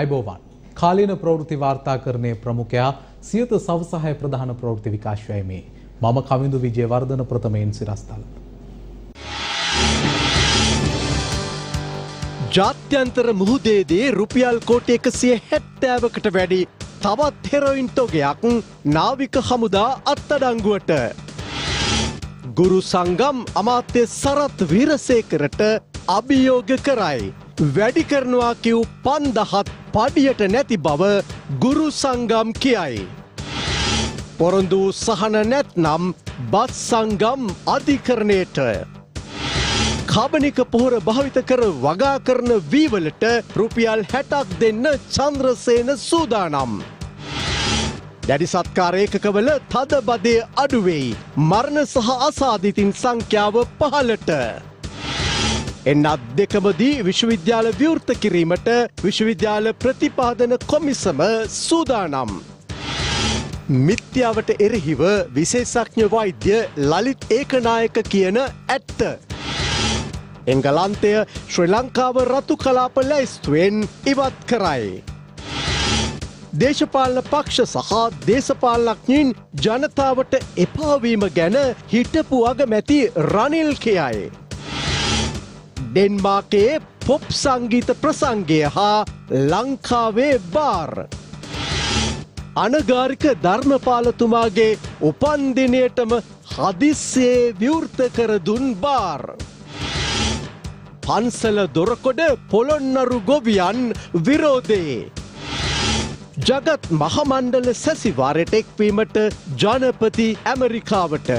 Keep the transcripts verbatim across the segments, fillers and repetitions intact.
අයබෝවන් කාලීන ප්‍රවෘත්ති වාර්තාකරණයේ ප්‍රමුඛයා සියත සවසහාය ප්‍රධාන ප්‍රවෘත්ති විකාශයමේ මම කවිඳු විජේවර්ධන ප්‍රථමයෙන් සිරස්තල ජාත්‍යන්තර මුහුදේදී රුපියල් කෝටි එකසිය හැත්තෑවකට වැඩි තවත් හෙරොයින් තොගයක් නාවික හමුදා අත්අඩංගුවට ගුරු සංගම් අමාත්‍ය සරත් වීරසේකරට අභියෝග කරයි වැඩි කරනවා කියු පන්දහත් පඩියට නැති බව ගුරු සංගම් කියයි. පොරොන්දු සහන නැත්නම් බස් සංගම් අධිකරණයට කාබනික පොහොර භාවිත කර වගා කරන වීවලට රුපියල් හැටක් දෙන්න චන්ද්‍රසේන සූදානම්. දැඩි සත්කාර ඒකකවල තද බදේ අඩු වෙයි. මරණ සහ අසාධිතින් සංඛ්‍යාව පහළට. එන්නත් දෙකමදී විශ්වවිද්‍යාල විවෘත කිරීමට විශ්වවිද්‍යාල ප්‍රතිපාදන කොමිසම සූදානම්. මිත්‍යාවට එරෙහිව විශේෂඥ වෛද්‍ය ලලිත් ඒකනායක කියන ඇත්ත. එංගලන්තය ශ්‍රී ලංකාව රතු කලාප ලැයිස්තුවෙන් ඉවත් කරයි. දේශපාලන පක්ෂ සහ දේශපාලනඥයින් ජනතාවට එපාවීම ගැන හිටපු අගමැති රනිල් කියයි. डेन्मार्के पॉप संगीत प्रसंगे हा लंकावे बार अनगारिक धर्मपाल तुमागे उपन्दिनेटम हदिस्से व्यूर्त कर दुन बार पंसल दोरकोड पोलोन्नरु गोवियन विरोधे जगत महामंडल ससिवारे टेक पीमट जनपति अमेरिकावट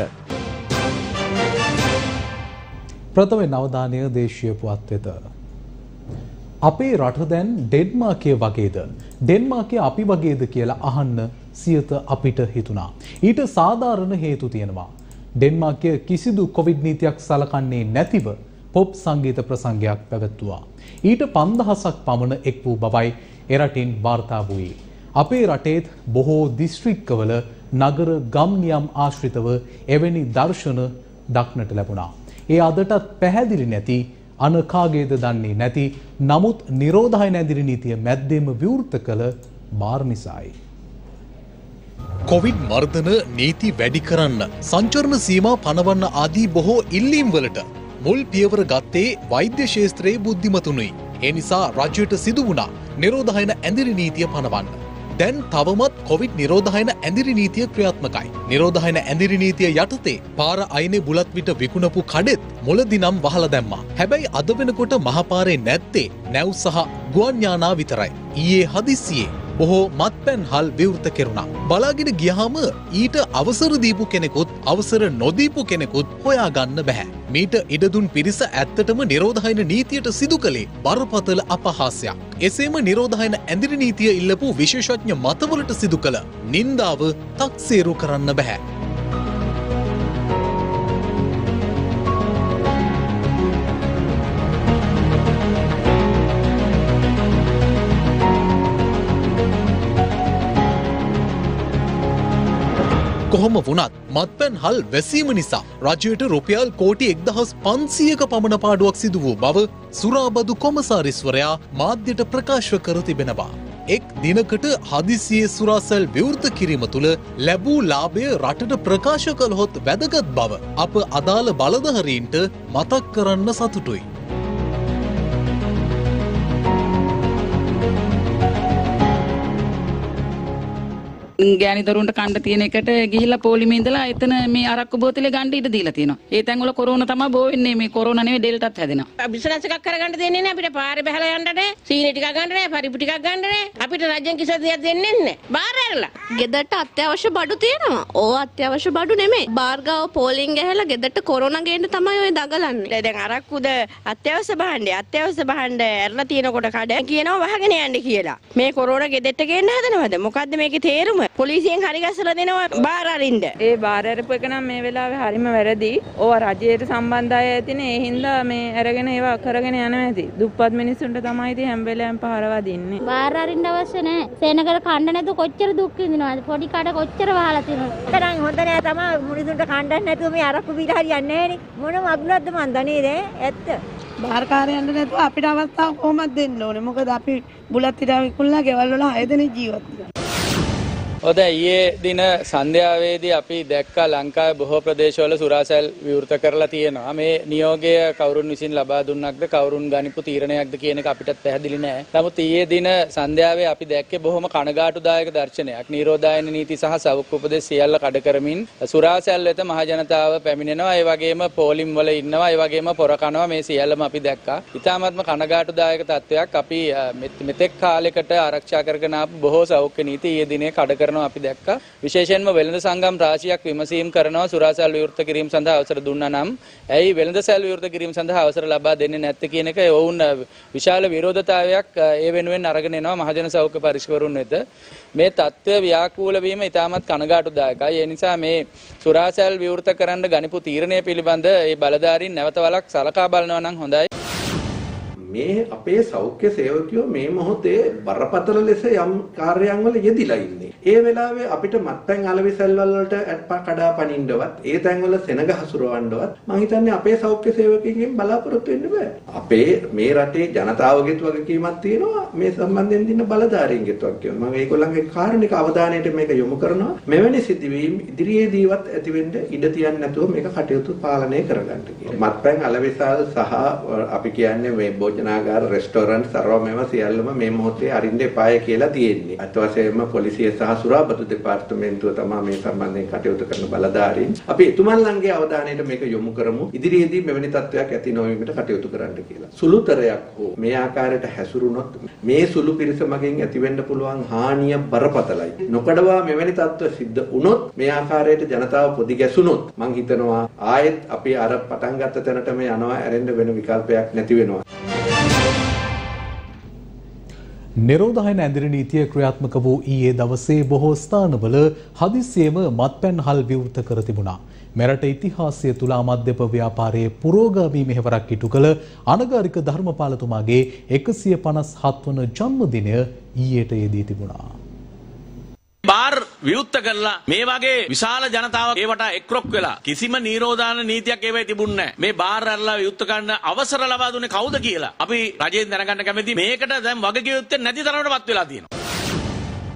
प्रथम नवधान्य देशीय पुआत अपे रट दें डेन्मार्क वगेद डेन्मार्क अपि वगेद කියලා අහන්න සියත අපිට හිතුණා ඊට සාධාරණ හේතු තියෙනවා ඩෙන්මාර්ක කිසිදු කොවිඩ් නීතියක් සලකන්නේ නැතිව පොප් සංගීත ප්‍රසංගයක් පැවැත්වුවා ඊට පන්දහසක් පමණ එක් වූ බවයි එරටින් වාර්තා වුයේ අපේ රටේ බොහෝ දිස්ත්‍රික්කවල නගර ගම් නියම් ආශ්‍රිතව එවැනි දර්ශන දක්නට ලැබුණා ඒ අදටත් පැහැදිලි නැති අන කාගේද දන්නේ නැති නමුත් නිරෝධය නැදිරි නීතිය මැද්දේම විවෘත කළ බාර් නිසායි. කොවිඩ් මර්ධන නීති වැඩි කරන්න සංචරණ සීමා පනවන්න ආදී බොහෝ ඉල්ලීම් වලට මුල් පියවර ගත්තේ වෛද්‍ය ශාස්ත්‍රයේ බුද්ධිමතුනුයි. ඒ නිසා රජයට සිදු වුණා නිරෝධය නැදිරි නීතිය පනවන්න. දැන් තවමත් කොවිඩ් නිරෝධය ඇඳිරි නීතිය ක්‍රියාත්මකයි. නිරෝධය ඇඳිරි නීතිය යටතේ පාර අයිනේ බුලත් විට විකුණපු කඩෙත් මුලදිනම් වහලා දැම්මා. හැබැයි අද වෙනකොට මහපාරේ නැත්තේ නැව් සහ ගුවන් යානා විතරයි. ඊයේ හදිස්සියේ බොහෝ මත්පැන්හල් විවෘත කෙරුණා. බලාගෙන ගියාම ඊට අවසර දීපු කෙනෙකුත් අවසර නොදීපු කෙනෙකුත් හොයාගන්න බෑ. මීට ඉඩදුන් පිරිස ඇත්තටම නිරෝධායන නීතියට සිදු කළේ බරපතල අපහාසයක්. එසේම නිරෝධායන ඇඳිරි නීතිය ඉල්ලපු විශේෂඥ මතවලට සිදු කළ නින්දාව තක්සේරු කරන්න බෑ. කොහොම වුණත් මත්පැන් හල් වැසීම නිසා රජයට රුපියල් කෝටි එක්දහස් පන්සීයක පමණ පාඩුවක් සිදු වූ බව සුරාබදු කොමසාරිස්වරයා මාධ්‍යට ප්‍රකාශ කර තිබෙනවා. එක් දිනකට හදිසියේ සුරාසල් විවෘත කිරීම තුළ ලැබූ ලාභය රටට ප්‍රකාශ කළහොත් වැදගත් බව අප අදාළ බලධාරීන්ට මතක් කරන්න සතුටුයි. ගෑනි දරුවන්ට කන්න තියෙන එකට ගිහිල්ලා පොලිමේ ඉඳලා එතන මේ අරක්කු බෝතලේ ගන්න ඉඩ දීලා තියෙනවා. ඒ තැන්වල කොරෝනා තමයි බෝ වෙන්නේ. මේ කොරෝනා නෙවෙයි ඩෙල්ටාත් හැදෙනවා. බිස්නස් එකක් කරගන්න දෙන්නේ නැහැ. අපිට පාරේ බහලා යන්න නැහැ. සීනි ටිකක් ගන්න නැහැ. පරිප්පු ටිකක් ගන්න නැහැ. අපිට රජෙන් කිසි දෙයක් දෙන්නේ නැහැ. බාර් ඇරලා. ගෙදරට අත්‍යවශ්‍ය බඩු තියෙනවා. ඕ අත්‍යවශ්‍ය බඩු නෙමෙයි. බාර්ගාව පොලිං ගහලා ගෙදරට කොරෝනා ගේන්න තමයි ඔය දඟලන්නේ. දැන් අරක්කුද අත්‍යවශ්‍ය භාණ්ඩය. අත්‍යවශ්‍ය භාණ්ඩ ඇරලා තියෙනකොට කඩ කියනවා වහගෙන යන්න කියලා. මේ කොරෝනා ගෙදරට ගේන්න හදනවද? මොකද්ද මේකේ තේරුම? පොලිසියෙන් හරි ගැසලා දෙනවා බාර අරින්න. ඒ බාර අරපු එක නම් මේ වෙලාවේ හරිම වැරදි. ඕවා රජයට සම්බන්ධ අය ඇතිනේ. ඒ හින්දා මේ අරගෙන ඒවා කරගෙන යනවා ඇති. දුප්පත් මිනිස්සුන්ට තමයි ඉතින් හැම වෙලාවෙම පහරවා දෙන්නේ. බාර අරින්න අවශ්‍ය නැහැ. සේනකල කන්න නැතුව කොච්චර දුක් විඳිනවද? පොඩි කාට කොච්චර වහලා තියෙනවද? තරම් හොඳ නැහැ තමයි මිනිස්සුන්ට කන්න නැතුව මේ අරක්කු බීලා හරියන්නේ නැහැනේ. මොන වගුණක්ද මන් දන්නේ දැන් ඇත්ත. බාරකාරයන්ට නේද අපිට අවස්ථාව කොහොමද දෙන්න ඕනේ? මොකද අපි බුලත් ඉඩම් ඉක්ුණා ගෙවල් වල හය දෙනෙක් ජීවත් වෙනවා. ඔය දැන් ඊයේ දින සන්ධ්‍යාවේදී අපි දැක්කා ලංකාවේ බොහෝ ප්‍රදේශවල සුරාසැල් විවෘත කරලා තියෙනවා. මේ නියෝගය කවුරුන් විසින් ලබා දුන්නක්ද කවුරුන් ගනිපු තීරණයක්ද කියන එක අපිටත් පැහැදිලි නෑ. නමුත් ඊයේ දින සන්ධ්‍යාවේ අපි දැක්කේ බොහොම කනගාටුදායක දර්ශනයක්. නිරෝධායන නීති සහ සෞඛ්‍ය උපදෙස් සියල්ල කඩ කරමින් සුරාසැල් වෙත මහ ජනතාව පැමිණෙනවා. ඒ වගේම පොලිම් වල ඉන්නවා. ඒ වගේම පොර කනවා. මේ සියල්ලම අපි දැක්කා. ඉතාමත්ම කනගාටුදායක තත්වයක්. අපි මෙතෙක් කාලයකට ආරක්ෂා කරගෙන ආපු බොහෝ සෞඛ්‍ය නීති ඊයේ දිනේ කඩ කරනවා අපි දැක්කා. විශේෂයෙන්ම වෙළඳ සංගම් රාශියක් විමසීම් කරනවා සුරාසැල් විවෘත කිරීම සඳහා අවසර දුන්නා නම් ඇයි වෙළඳ සැල් විවෘත කිරීම සඳහා අවසර ලබා දෙන්නේ නැත්තේ කියන එක ඔවුන් විශාල විරෝධතාවයක් ඒ වෙනුවෙන් අරගෙන එනවා මහජන සෞඛ්‍ය පරීක්ෂකවරුන් වෙත. මේ තත්ත්වය ව්‍යාකූල වීම ඉතාමත් කනගාටුදායකයි. ඒ නිසා මේ සුරාසැල් විවෘත කරන්න ගනිපු තීරණය පිළිබඳ ඒ බලධාරීන් නැවත වරක් සලකා බලනවා. මේ අපේ සෞඛ්‍ය සේවකයෝ මේ මොහොතේ බරපතල ලෙස යම් කාර්යයන්වල යෙදිලා ඉන්නේ. ඒ වෙලාවේ අපිට මත්පැන් අලෙවිසල් වලට ඇටපා කඩා පනින්නවත්, ඒ තැන්වල සෙනග හසුරවන්නවත් මම හිතන්නේ අපේ සෞඛ්‍ය සේවකයන්ගෙන් බලාපොරොත්තු වෙන්න බෑ. අපේ මේ රටේ ජනතාවගේත් වගකීමක් තියෙනවා. මේ සම්බන්ධයෙන් දින බලධාරීන්ගෙත් වගකීමක්. මම ඒගොල්ලන්ගේ කාරණික අවධානයට මේක යොමු කරනවා. මෙවැනි සිදුවීම් ඉදිරියේදීවත් ඇති වෙන්න ඉඩ තියන්න නැතුව මේක කටයුතු පාලනය කරගන්න කියලා. මත්පැන් අලෙවිසල් සහ අපි කියන්නේ මේ නාගාර රෙස්ටෝරන්ට් සර්වමෙම සියල්ලම මේ මොහොතේ අරින්න එපාය කියලා තියෙන්නේ. අත් වශයෙන්ම පොලිසිය සහ සුරාබදු දෙපාර්තමේන්තුව තමයි මේ සම්බන්ධයෙන් කටයුතු කරන බලධාරීන්. අපි එතුමන්ලන්ගේ අවධානයට මේක යොමු කරමු. ඉදිරියේදී මෙවැනි තත්ත්වයක් ඇති නොවීමට කටයුතු කරන්න කියලා. සුළුතරයක් හෝ මේ ආකාරයට හැසිරුණොත් මේ සුළු පිරිසමකින් ඇතිවෙන්න පුළුවන් හානිය බරපතලයි. නොකඩවා මෙවැනි තත්ත්ව සිද්ධ වුණොත් මේ ආකාරයට ජනතාව පොඩි ගැසුණොත් මම හිතනවා ආයෙත් අපි අර පටන් ගත්ත තැනට මේ යනවා ඇරෙන්න වෙන විකල්පයක් නැති වෙනවා. නිරෝධායන ඇඳිරි නීතිය ක්‍රියාත්මක වූ ඊයේ දවසේ බොහෝ ස්ථානවල හදිසියෙම මත්පැන් හල් විවෘත කර තිබුණා. මෙරට ඉතිහාසය තුල මද්‍යප ව්‍යාපාරයේ පුරෝගාමී මෙහෙවරක් ඉටු කළ අනගාരിക ධර්මපාලතුමාගේ එකසිය පනස් හත් වන ජන්මදිනය ඊයට යෙදී තිබුණා. බාර් විවෘත කරලා මේ වගේ විශාල ජනතාවක් ඒවට එක්රොක් වෙලා කිසිම නිරෝධායන නීතියක් ඒවයි තිබුණ නැහැ. මේ බාර් අරලා විවෘත කරන්න අවසර ලබා දුන්නේ කවුද කියලා අපි රජයෙන් දැනගන්න කැමති. මේකට දැන් වගකීම් නැති තරමටපත් වෙලා තියෙනවා.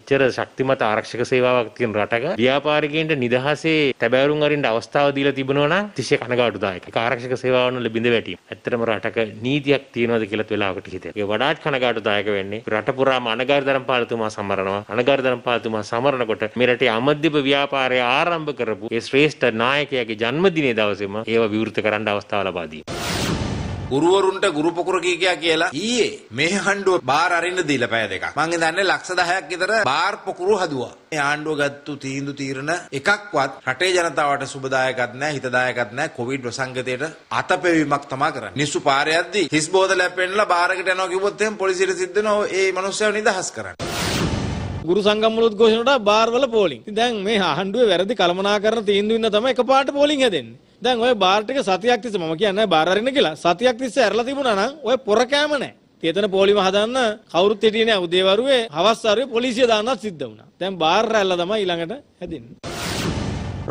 චර ශක්තිමත් ආරක්ෂක සේවාවක් තියෙන රටක ව්‍යාපාරිකයන්ට නිදහසේ තැබෑරුම් අරින්න අවස්ථාව දීලා තිබුණා නම් තිස්සේ කනගාටුදායකයි. ඒක ආරක්ෂක සේවාවන් වල බිඳ වැටීම. ඇත්තටම රටක නීතියක් තියෙනවද කියලාත් වෙලාවකට හිතෙනවා. ඒ වඩාත් කනගාටුදායක වෙන්නේ රට පුරාම අනගාരിക ධර්මපාලතුමා සමරනවා. අනගාരിക ධර්මපාලතුමා සමරනකොට මේ රටේ අමද්‍යප ව්‍යාපාරය ආරම්භ කරපු ඒ ශ්‍රේෂ්ඨ නායකයාගේ ජන්මදිනයේ දවසේම ඒව විවෘත කරන්න අවස්ථාව ලබා දීලා. ගුරුවරුන්ට ගුරුපොකුර කීකියා කියලා ඊයේ මේ හඬුව බාර් අරින්න දීලා පැය දෙකක් මං ඉඳන්නේ ලක්ෂ දහයක් විතර බාර් පොකුරු හදුවා. මේ ආණ්ඩුව ගත්තු තීන්දු තීරණ එකක්වත් රටේ ජනතාවට සුබදායකත් නැහැ, හිතදායකත් නැහැ. කොවිඩ් වසංගතයට අතපෙවීමක් තමයි කරන්නේ. මිනිස්සු පාරේ යද්දී හිස් බෝතලයක් පෙන්නලා බාරකට යනවා කිව්වොත් එහෙනම් පොලිසියට සිද්ධ වෙනවා ඒ මිනිස්සුව නිදහස් කරන්න. ගුරු සංගම් වල උද්ඝෝෂණ වලට බාර් වල පොලිං. ඉතින් දැන් මේ ආණ්ඩුවේ වැරදි කළමනාකරන තීන්දුව ඉන්න තමයි එකපාරට පොලිං හැදෙන්නේ. දැන් ඔය බාර් ටික සතියක් තිස්සේ මම කියන්නේ බාර් අරින්න කියලා සතියක් තිස්සේ ඇරලා තිබුණා නම් ඔය පොර කෑම නැහැ. තියෙන පොලිම හදන්න කවුරුත් හිටියේ නැහැ. උදේවරුේ හවස්වරුේ පොලිසිය දානවා සිද්ධ වුණා. දැන් බාර් රැල්ල තමයි ඊළඟට හැදෙන්නේ.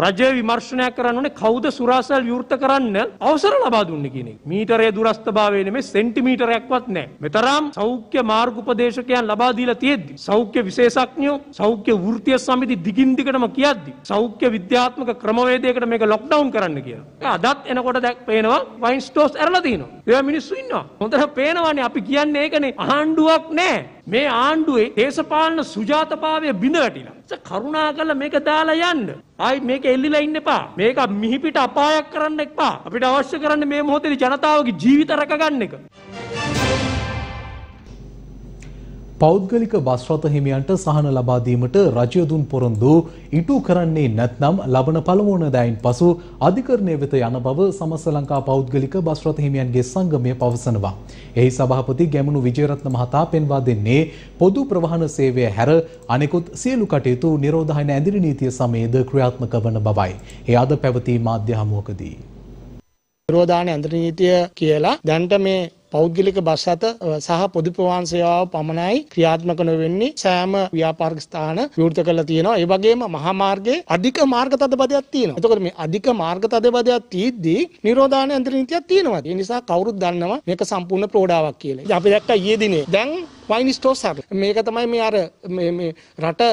රජය විමර්ශනයක් කරන්න ඕනේ කවුද සුරාසැල් විවෘත කරන්න අවසර ලබා දුන්නේ කියන එක. මීටරයේ දුරස්ථභාවය නෙමෙයි සෙන්ටිමීටරයක්වත් නැහැ. මෙතරම් සෞඛ්‍ය මාර්ග උපදේශකයන් ලබා දීලා තියෙද්දි සෞඛ්‍ය විශේෂඥයෝ සෞඛ්‍ය වෘත්තීය සමිති දිගින් දිගටම කියද්දි සෞඛ්‍ය විද්‍යාත්මක ක්‍රමවේදයකට මේක ලොක්ඩවුන් කරන්න කියලා. අදත් එනකොට දැක් පේනවා වයින් ස්ටෝස් ඇරලා තිනවා. ඒවා මිනිස්සු ඉන්නවා. හොඳට පේනවානේ අපි කියන්නේ ඒකනේ ආණ්ඩුවක් නැහැ. මේ ආණ්ඩුවේ දේශපාලන සුජාතභාවය බිඳ වැටිලා. ඒක කරුණාකරලා මේක දාලා යන්න. ආයි මේක එල්ලිලා ඉන්න එපා. මේක මිහිපිට අපායක් කරන්න එපා. අපිට අවශ්‍ය කරන්නේ මේ මොහොතේ ජනතාවගේ ජීවිත රැකගන්න එක. පෞද්ගලික බස් රථ හිමියන්ට සහන ලබා දීමට රජය දුන් පොරොන්දු ඉටු කරන්නේ නැත්නම් ලබන පළමුවන දෑයින් පසු අධිකරණය වෙත යන බව සමස්ත ලංකා පෞද්ගලික බස් රථ හිමියන්ගේ සංගමය පවසනවා. එහි සභාපති ගැමුණු විජේරත්න මහතා පෙන්වා දෙන්නේ පොදු ප්‍රවාහන සේවය හැර අනෙකුත් සියලු කටයුතු නිරෝධායන ඇඳිරි නීතිය සමයේද ක්‍රියාත්මක වන බවයි. එය අද පැවති මාධ්‍ය හමුවකදී නිරෝධායන ඇඳිරි නීතිය කියලා දැන්ට මේ පෞද්ගලික බස් අත සහ පොදු ප්‍රවාහන සේවාව පමණයි ක්‍රියාත්මක නොවෙන්නේ. සෑම ව්‍යාපාරික ස්ථාන විවෘත කරලා තියෙනවා. ඒ වගේම මහා මාර්ගයේ අධික මාර්ග තදබදයක් තියෙනවා. එතකොට මේ අධික මාර්ග තදබදයක් තියෙද්දී නිරෝධායන යන්ත්‍ර නීතියක් තියෙනවා. ඒ නිසා කවුරුත් දන්නවා මේක සම්පූර්ණ ප්‍රෝඩාවක් කියලා. ඉතින් අපි දැක්කා ඊයේ දිනේ. දැන් වයින් ස්ටෝස් හරි. මේක තමයි මේ අර මේ මේ රට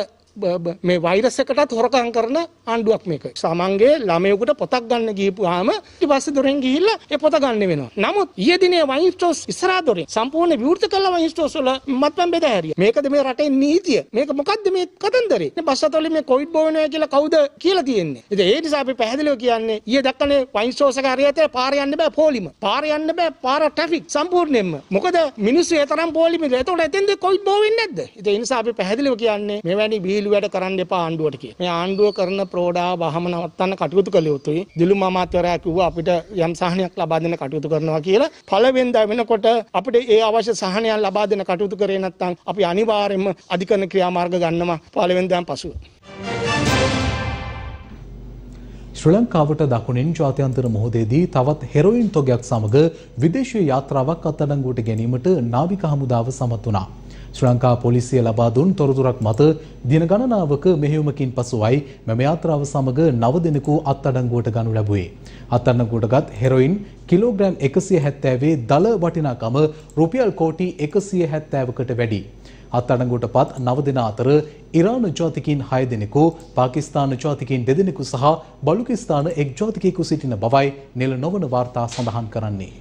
මේ වෛරස් එකටත් හොරකම් කරන ආණ්ඩුවක් මේක. සමන්ගේ ළමයෙකුට පොතක් ගන්න ගිහපුවාම ඊපස්සේ දොරෙන් ගිහිල්ලා ඒ පොත ගන්න වෙනවා. නමුත් ඊයේ දිනේ වයින් ස්ටෝස් ඉස්සරහා දොරෙන් සම්පූර්ණ විවෘත කළා වයින් ස්ටෝස් වල මත්පැන් බෙදා හැරියා. මේකද මේ රටේ නීතිය? මේක මොකද්ද මේ කතන්දරේ? මේ බස්සතවල මේ කොවිඩ් බෝ වෙනවා කියලා කවුද කියලා තියෙන්නේ. ඉතින් ඒ නිසා අපි පැහැදිලිව කියන්නේ ඊයේ දැක්කනේ වයින් ස්ටෝස් එක හරියට පාර යන්න බෑ පොලිම. පාර යන්න බෑ පාර ට්‍රැෆික් සම්පූර්ණයෙන්ම. මොකද මිනිස්සු ඒ තරම් පොලිමද? එතකොට එතෙන්ද කොවිඩ් බෝ වෙන්නේ නැද්ද? ඉතින් ඒ නිසා අපි පැහැදිලිව කියන්නේ මෙවැනි ට කරන්න එපා ආණ්ඩුවට කිය. මේ ආණ්ඩුව කරන ප්‍රෝඩාව වහම නවත්තන්න කටයුතු කළ යුතුයි. දිලුම අමාත්‍යවරයා කිව්වා අපිට යම් සහනයක් ලබා දෙන්න කටයුතු කරනවා කියලා. පළවෙනිදා වෙනකොට අපිට ඒ අවශ්‍ය සහනයක් ලබා දෙන්න කටයුතු කරේ නැත්නම් අපි අනිවාර්යයෙන්ම අධිකරණ ක්‍රියාමාර්ග ගන්නවා පළවෙනිදාන් පසුව. ශ්‍රී ලංකාවට දකුණින් ජාත්‍යන්තර මොහොතේදී තවත් හෙරොයින් තොගයක් සමග විදේශීය යාත්‍රාවක් අත්අඩංගුවට ගැනීමට නාවික හමුදාව සමත් වුණා. ශ්‍රී ලංකා පොලිසිය ලබා දුන් තොරතුරක් මත දින ගණනාවක මෙහෙයුමකින් පසුයි මෙම යාත්‍රාව සමග නව දිනකු අත්අඩංගුවට ගනු ලැබුවේ. අත්අඩංගුවටගත් හෙරොයින් කිලෝග්‍රෑම් එකසිය හැත්තෑවේ දල වටිනාකම රුපියල් කෝටි එකසිය හැත්තෑවකට වැඩි. අත්අඩංගුවට පත් නව දින අතර ඉරාන ජාතිකින් හය දෙනෙකු, පාකිස්තාන ජාතිකින් දෙ දෙනෙකු සහ බලුකිස්තාන එක් ජාතිකයෙකු සිටින බවයි නෙළ නොවන වාර්තා සඳහන් කරන්නේ.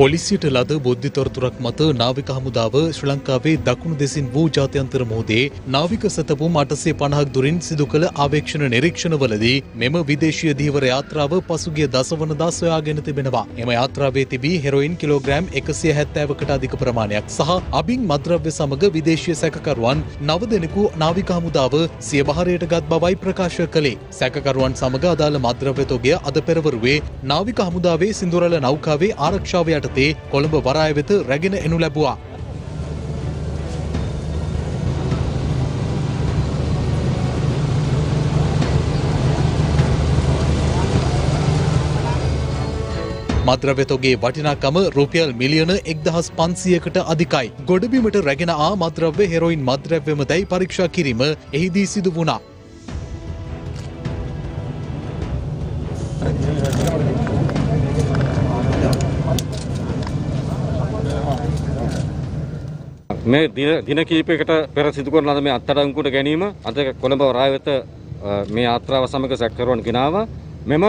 පොලිසියට ලද බොද්ධි තොරතුරක් මත නාවික හමුදාව ශ්‍රී ලංකාවේ දකුණු දෙසින් වූ ජාත්‍යන්තර මොහොතේ නාවික සැතපුම් අටසිය පනහක් දුරින් සිදු කළ ආවේක්ෂණ නිරීක්ෂණවලදී මෙම විදේශීය ධීවර යාත්‍රාව පසුගිය දසවනදා සොයාගෙන තිබෙනවා. එම යාත්‍රාවේ තිබී හෙරොයින් කිලෝග්‍රෑම් එකසිය හැත්තෑවකට අධික ප්‍රමාණයක් සහ අබින් මත්ද්‍රව්‍ය සමග විදේශීය සැකකරුවන් නව දෙනෙකු නාවික හමුදාව සිය බහරයට ගත් බවයි ප්‍රකාශ කළේ. සැකකරුවන් සමග අදාළ මත්ද්‍රව්‍ය තොගය අද පෙරවරුවේ නාවික හමුදාවේ සිඳුරළ නෞකාවේ ආරක්ෂාව යට කොළඹ වරාය වෙත රැගෙන එනු ලැබුවා. මද්‍රව්‍ය තොගේ වටිනාකම රුපියල් මිලියන එක්දහස් පන්සීයකට අධිකයි. ගොඩබිමට රැගෙන ආ මද්‍රව්‍ය හෙරොයින් මද්‍රව්‍යම දැයි පරීක්ෂා කිරීම එහිදී සිදු වුණා. මේ දින කීපයකට පෙර සිදු කරන ලද මේ අත්අඩංගුවට ගැනීම අද කොළඹ වරාය වෙත මේ යාත්‍රාව සමග සැකකරුවන් ගෙනාවා. මෙම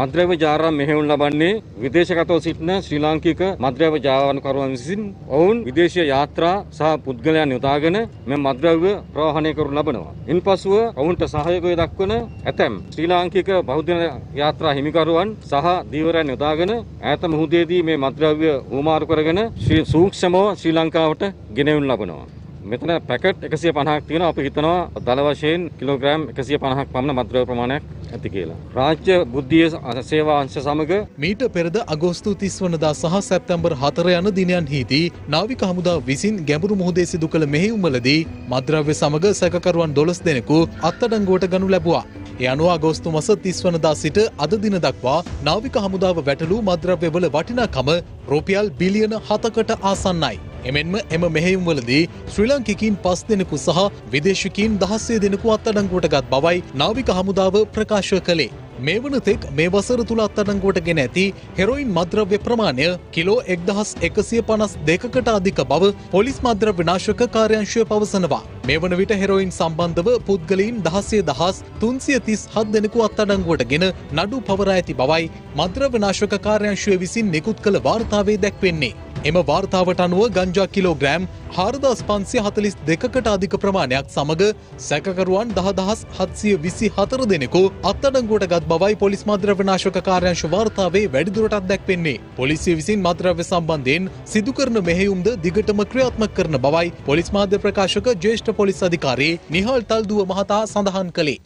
මද්‍රව්‍ය ජාවාරම් මෙහෙයුම් ලබන්නේ විදේශගතව සිටින ශ්‍රී ලාංකික මද්‍රව්‍ය ජාවාරම්කරුවන් විසින් ඔවුන් විදේශීය යාත්‍රා සහ පුද්ගලයන් යොදාගෙන මේ මද්‍රව්‍ය ප්‍රවාහනය කරනු ලබනවා. ඉන්පසුව ඔවුන්ට සහයෝගය දක්වන ඇතැම් ශ්‍රී ලාංකික බහුදින යාත්‍රා හිමිකරුවන් සහ ධීවරයන් යොදාගෙන ඈත මුහුදේදී මේ මද්‍රව්‍ය හුවමාරු කරගෙන ශ්‍රී සූක්ෂමව ශ්‍රී ලංකාවට ගෙනෙවුන් ලබනවා. මෙතන පැකට් එකසිය පනහක් තියෙනවා. අපි හිතනවා දල වශයෙන් කිලෝග්‍රෑම් එකසිය පනහක් පමණ මද්‍රව්‍ය ප්‍රමාණයක් ඇති කියලා. රාජ්‍ය බුද්ධිය සේවා අංශ සමග මීට පෙරද අගෝස්තු තිස් වනදා සහ සැප්තැම්බර් හතර යන දිනයන්හිදී නාවික හමුදා විසින් ගැඹුරු මොහොතේ සිදු කළ මෙහෙයුම්වලදී මද්‍රව්‍ය සමග සැකකරුවන් දොළොස් දෙනෙකු අත්අඩංගුවට ගනු ලැබුවා. ඒ අනුව අගෝස්තු මාස තිස් වනදා සිට අද දින දක්වා නාවික හමුදාව වැටළු මද්‍රව්‍යවල වටිනාකම රුපියල් බිලියන හතකට ආසන්නයි. එමෙන්ම එම මෙහෙයුම්වලදී ශ්‍රී ලාංකිකයින් පස් දෙනෙකු සහ විදේශිකයින් දහස්සේ දෙනෙකු අත්අඩංගුවට ගත් බවයි නාවික හමුදාව ප්‍රකාශ කළේ. මේ වනතෙක් මේ වසර තුල අත්අඩංගුවට ගෙන ඇති හෙරොයින් මද්‍රව්‍ය ප්‍රමාණය කිලෝ එක්දහස් එකසිය පනස් දෙකකට අධික බව පොලිස් මද්‍රව්‍ය විනාශක කාර්යාංශය පවසනවා. මේ වන විට හෙරොයින් සම්බන්ධව පුද්ගලයන් දහසය දහස් තුන්සිය තිස් හත් දෙනෙකු අත්අඩංගුවට ගෙන නඩු පවරා ඇති බවයි මද්‍රව්‍ය විනාශක කාර්යාංශය විසින් නිකුත් කළ වාර්තාවේ දැක්වෙන්නේ. එම වාර්තාවට අනුව ගංජා කිලෝග්‍රෑම් හාරදාස් පන්සිය හතළිස් දෙකකට අධික ප්‍රමාණයක් සමග සැකකරුවන් දහදහස් හත්සිය විසි හතර දෙනෙකු අත්අඩංගුවට ගත් බවයි පොලිස් මද්‍රව්‍ය විනාශක කාර්යාංශ වාර්තාවේ වැඩිදුරටත් දැක්වෙන්නේ. පොලිසිය විසින් මද්‍රව්‍ය සම්බන්ධයෙන් සිදු කරන මෙහෙයුම්ද දිගටම ක්‍රියාත්මක කරන බවයි පොලිස් මාධ්‍ය ප්‍රකාශක ජ්‍යෙෂ්ඨ පොලිස් අධිකාරී නිහාල් තල්දුව මහතා සඳහන් කළේ.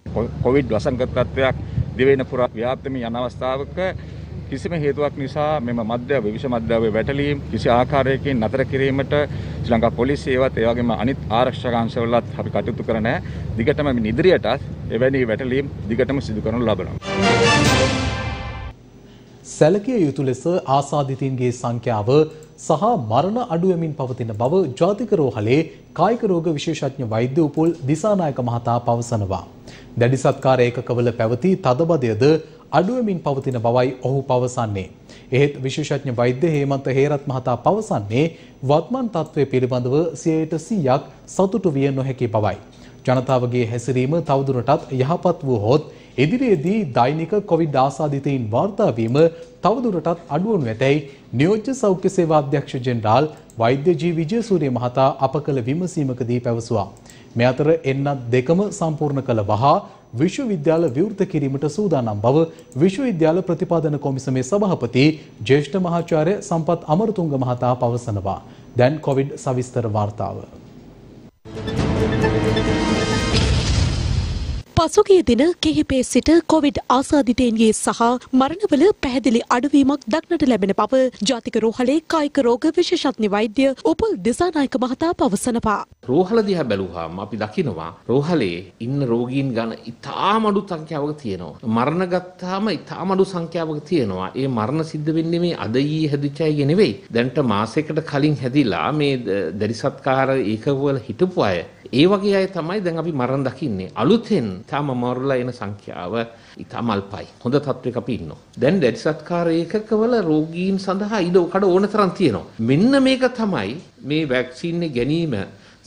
කොවිඩ් වසංගත තත්ත්වයක් දිවයින පුරා ව්‍යාප්ත වී යන අවස්ථාවක කිසිම හේතුවක් නිසා මෙම මද්ද්‍රව්‍ය විෂ මද්ද්‍රව්‍ය වැටලීම් කිසි ආකාරයකින් නතර කිරීමට ශ්‍රී ලංකා පොලිසියවත් ඒ වගේම අනිත් ආරක්ෂක අංශවලත් අපි කටයුතු කර නැහැ. දිගටම ඉදිරියටත් එවැනි වැටලීම් දිගටම සිදු කරනු ලබනවා. සැලකිය යුතු ලෙස ආසාදිතින්ගේ සංඛ්‍යාව සහ මරණ අඩුවමින් පවතින බව ජාතික රෝහලේ කායික රෝග විශේෂඥ වෛද්‍ය උපුල් දිසානායක මහතා පවසනවා. දැඩි සත්කාර ඒකකවල පැවති තදබදයද අඩුවමින් පවතින බවයි ඔහු පවසන්නේ. එහෙත් විශේෂඥ වෛද්‍ය හේමන්ත හේරත් මහතා පවසන්නේ වර්තමාන තත්ත්වයේ පිළිබඳව සියයට සියයක් සතුටු විය නොහැකි බවයි. ජනතාවගේ හැසිරීම තවදුරටත් යහපත් වූ හොත් ඉදිරියේදී දෛනික කොවිඩ් ආසාදිතයින් වාර්තා වීම තවදුරටත් අඩුවනු ඇතැයි නියෝජ්‍ය සෞඛ්‍ය සේවා අධ්‍යක්ෂ ජෙනරාල් වෛද්‍ය ජී විජේසූරිය මහතා අප කළ විමසීමකදී පැවසුවා. මේ අතර එන්නත් දෙකම සම්පූර්ණ කළ වහා විශ්වවිද්‍යාල විවෘත කිරීමට සූදානම් බව විශ්වවිද්‍යාල ප්‍රතිපාදන කොමිසමේ සභාපති ජ්‍යෙෂ්ඨ මහාචාර්ය සම්පත් අමරතුංග මහතා පවසනවා. දැන් කොවිඩ් සවිස්තර වාර්තාව. පසුගිය දින කිහිපේ සිට කොවිඩ් ආසාදිතයින්ගේ සහ මරණවල පැහැදිලි අඩුවීමක් දක්නට ලැබෙන බව ජාතික රෝහලේ කායික රෝග විශේෂඥ වෛද්‍ය උපුල් දිසානායක මහතා පවසනවා. රෝහල දිහා බැලුවාම අපි දකිනවා රෝහලේ ඉන්න රෝගීන් ගණන ඉතාම අඩු සංඛ්‍යාවක තියෙනවා. මරණ ගත්තාම ඉතාම අඩු සංඛ්‍යාවක තියෙනවා. ඒ මරණ සිද්ධ වෙන්නේ මේ අද ඊයේ හැදිච්ච අයගේ නෙවෙයි. දැන්ට මාසයකට කලින් හැදිලා මේ දැඩි සත්කාර ඒකකවල හිටපු අය. ඒ වගේ අය තමයි දැන් අපි මරණ දකින්නේ. අලුතෙන් තම මරලා එන සංඛ්‍යාව ඉතාම අල්පයි. හොඳ තත්ත්වයක අපි ඉන්නවා. දැන් දැඩි සත්කාර ඒකකවල රෝගීන් සඳහා ඉඩ කඩ ඕන තරම් තියෙනවා. මෙන්න මේක තමයි මේ වැක්සින් ගැනීම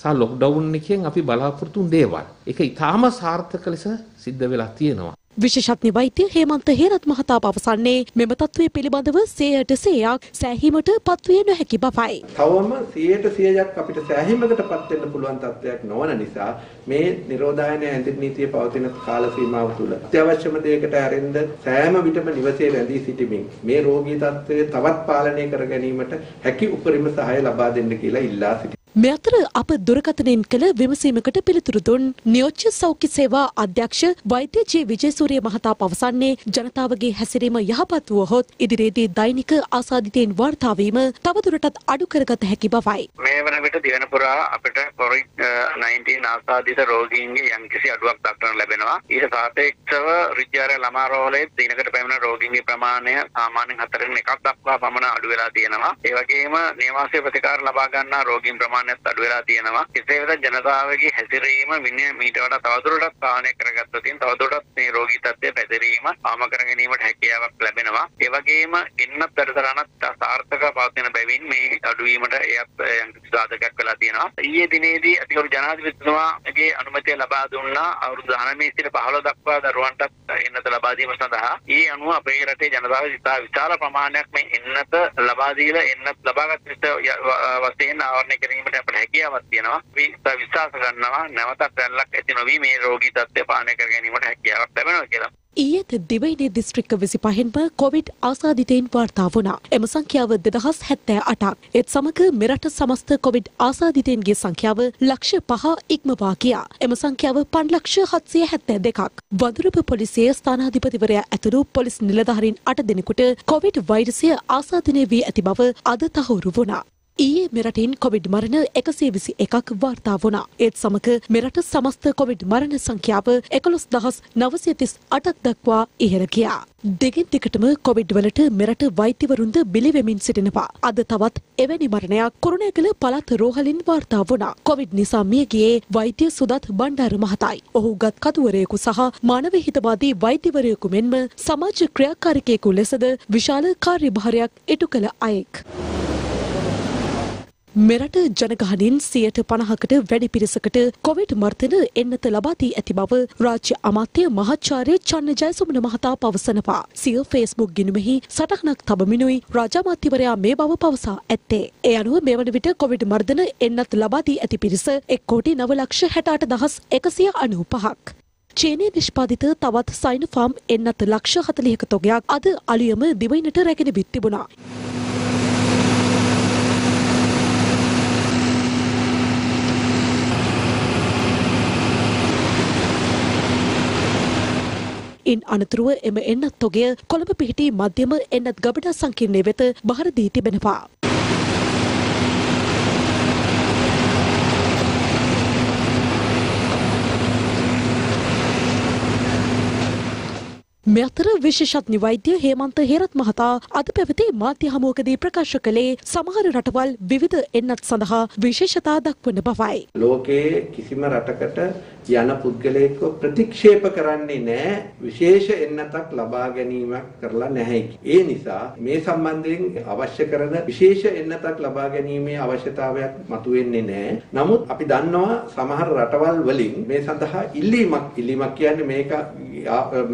සහ ලොක්ඩවුන් එකෙන් අපි බලාපොරොත්තු වුණු දේවල්. ඒක ඉතාම සාර්ථක ලෙස සිද්ධ වෙලා තියෙනවා. විශේෂඥ වෛද්‍ය හේමන්ත හේරත් මහතා පවසන්නේ මෙම තත්ත්වයේ පිළිබඳව සියයට සියයක් සෑහීමට පත්විය නොහැකි බවයි. තවම සියයට සියයක් අපිට සෑහීමකටපත් වෙන්න පුළුවන් තත්ත්වයක් නොවන නිසා මේ නිරෝධායන ඇඳින් නීතිය පවතින කාල සීමාව තුළ අත්‍යවශ්‍යම දෙයකට ඇරෙන්න සෑම විටම නිවසේ රැඳී සිටීමෙන් මේ රෝගී තත්ත්වය තවත් පාලනය කර ගැනීමට හැකි උපරිම සහාය ලබා දෙන්න කියලා ඉල්ලා සිටිනවා. මේ අතර අප දුරකථනයෙන් කළ විමසීමකට පිළිතුරු දුන් නියෝජ්‍ය සෞඛ්‍ය සේවා අධ්‍යක්ෂ වෛද්‍ය ජී විජේසූරිය මහතා පවසන්නේ ජනතාවගේ හැසිරීම යහපත් වුවහොත් ඉදිරියේදී දෛනික ආසාදිතයින් වාර්තා වීම තවදුරටත් අඩු කරගත හැකි බවයි. මේ වන විට දින පුරා අපිට කොවිඩ් නයින්ටීන් ආසාදිත රෝගීන්ගේ යම්කිසි අඩුවක් දක්නට ලැබෙනවා. ඊට සාපේක්ෂව රිජාරේ ළමා රෝහලේ දිනකට පැමිණෙන රෝගීන්ගේ ප්‍රමාණය සාමාන්‍යයෙන් හතරෙන් එකක් දක්වා පමණ අඩු වෙලා තියෙනවා. ඒ වගේම නේවාසිය ප්‍රතිකාර ලබා ගන්නා රෝගීන් ප්‍රමාණය අඩු වෙලා තියෙනවා. කෙසේ වෙතත් ජනතාවගේ හැසිරීම විනය මීට වඩා තවදුරටත් පාලනය කරගත්තොත් තවදුරටත් මේ රෝගී තත්ත්වය පැතිරීම ආම කර ගැනීමට හැකියාවක් ලැබෙනවා. ඒ වගේම එන්නත් වැඩසටහනක් සාර්ථකව පවත්වන බැවින් මේ අඩුවීමට එයත් යම්කිසි සාධකයක් වෙලා තියෙනවා. ඊයේ දිනේදී අතිවරු ජනාධිපතිතුමාගේ අනුමැතිය ලබා දුන්නා අවුරුදු දහනවය සිට පහළොව දක්වා දරුවන්ටත් එන්නත ලබා දීම සඳහා. ඒ අනුව අපේ රටේ ජනතාව විශාල ප්‍රමාණයක් මේ එන්නත ලබා දීලා එන්නත් ලබාගත් වශයෙන් ආවරණය කිරීමට අපට හැකියාවක් තියෙනවා. විශ්වාස කරනවා නැවතත් රැල්ලක් ඇති නොවි මේ රෝගී තත්ත්වය පාලනය කර ගැනීමට හැකියාවක් ලැබෙනවා කියලා. ඊයේද දිවයිනේ දිස්ත්‍රික්ක විසිපහෙන්ම කොවිඩ් ආසාදිතයින් වාර්තා වුණා. එම සංඛ්‍යාව දෙදහස් හැත්තෑ අටක්. ඒත් සමග මෙරට සමස්ත කොවිඩ් ආසාදිතයින්ගේ සංඛ්‍යාව ලක්ෂ පහ ඉක්මවා ගියා. එම සංඛ්‍යාව පන්ලක්ෂ හත්සිය හැත්තෑ දෙකක්. වඳුරුප පොලිසිය ස්ථානාධිපතිවරයා ඇතුළු පොලිස් නිලධාරීන් අට දෙනෙකුට කොවිඩ් වෛරසය ආසාදිතය වී ඇති බව අද තහවුරු වුණා. ඊයේ මෙරටින් කොවිඩ් මරණ එකසිය විසි එකක් වාර්තා වුණා. ඒත් සමග මෙරට සමස්ත කොවිඩ් මරණ සංඛ්‍යාව එකොළොස් දහස් නවසිය තිස් අටක් දක්වා ඉහළ ගියා. දෙකින් දෙකටම කොවිඩ් වලට මෙරට වෛද්‍යවරුන්ද බිලි වෙමින් සිටිනවා. අද තවත් එවැනි මරණයක් කුරුණෑගල පළාත් රෝහලින් වාර්තා වුණා. කොවිඩ් නිසා මිය ගියේ වෛද්‍ය සුදත් බණ්ඩාර මහතායි. ඔහු ගත් කතුවරයෙකු සහ මානව හිතවාදී වෛද්‍යවරයෙකු මෙන්ම සමාජ ක්‍රියාකාරිකයෙකු ලෙසද විශාල කාර්යභාරයක් ඉටු කළ අයෙක්. මෙරට ජනගහනින් සියයට පණහකට වැඩි පිරිසකට කොවිඩ් මර්ධන එන්නත ලබාදී ඇති බව රාජ්‍ය අමාත්‍ය මහාචාර්ය චන්න ජයසුමන මහතා පවසනවා. සිය ෆේස්බුක් ගිණුමෙහි සටහනක් තබමිනුයි රාජාමාත්‍යවරයා මේ බව පවසා ඇත්තේ. ඒ අනුව මේ වන විට කොවිඩ් මර්ධන එන්නත ලබාදී ඇති පිරිස එක් කෝටි නව ලක්ෂ හැට අට දහස් එකසිය අනූපහක්. චීනයේ නිෂ්පාදිත තවත් සයිනොෆාම් එන්නත ලක්ෂ හතළිහක තොගයක් අද අලුයම දිවයිනට රැගෙන විත් තිබුණා. ඉන් අනතුරුව එම එන්නත් තොගය කොළඹ පිහිටි මධ්‍යම එන්නත් ගබඩා සංකීර්ණය වෙත බහර දී තිබෙනවා. मे अतर विशेषज्ञ वैद्य हेमंत हेरत् महता अद पेवते माध्य हमोकदी प्रकाश कले සමහර රටවල් විවිධ එන්නත් සඳහා විශේෂතා දක්වන බවයි. ලෝකයේ කිසිම රටකට යන පුද්ගලයෙක්ව ප්‍රතික්ෂේප කරන්නේ නැහැ විශේෂ එන්නතක් ලබා ගැනීමක් කරලා නැහැ. ඒ නිසා මේ සම්බන්ධයෙන් අවශ්‍ය කරන විශේෂ එන්නතක් ලබා ගැනීමේ අවශ්‍යතාවයක් මතුවෙන්නේ නැහැ. නමුත් අපි දන්නවා සමහර රටවල් වලින් මේ සඳහා ඉල්ලීමක් ඉල්ලීමක් කියන්නේ මේක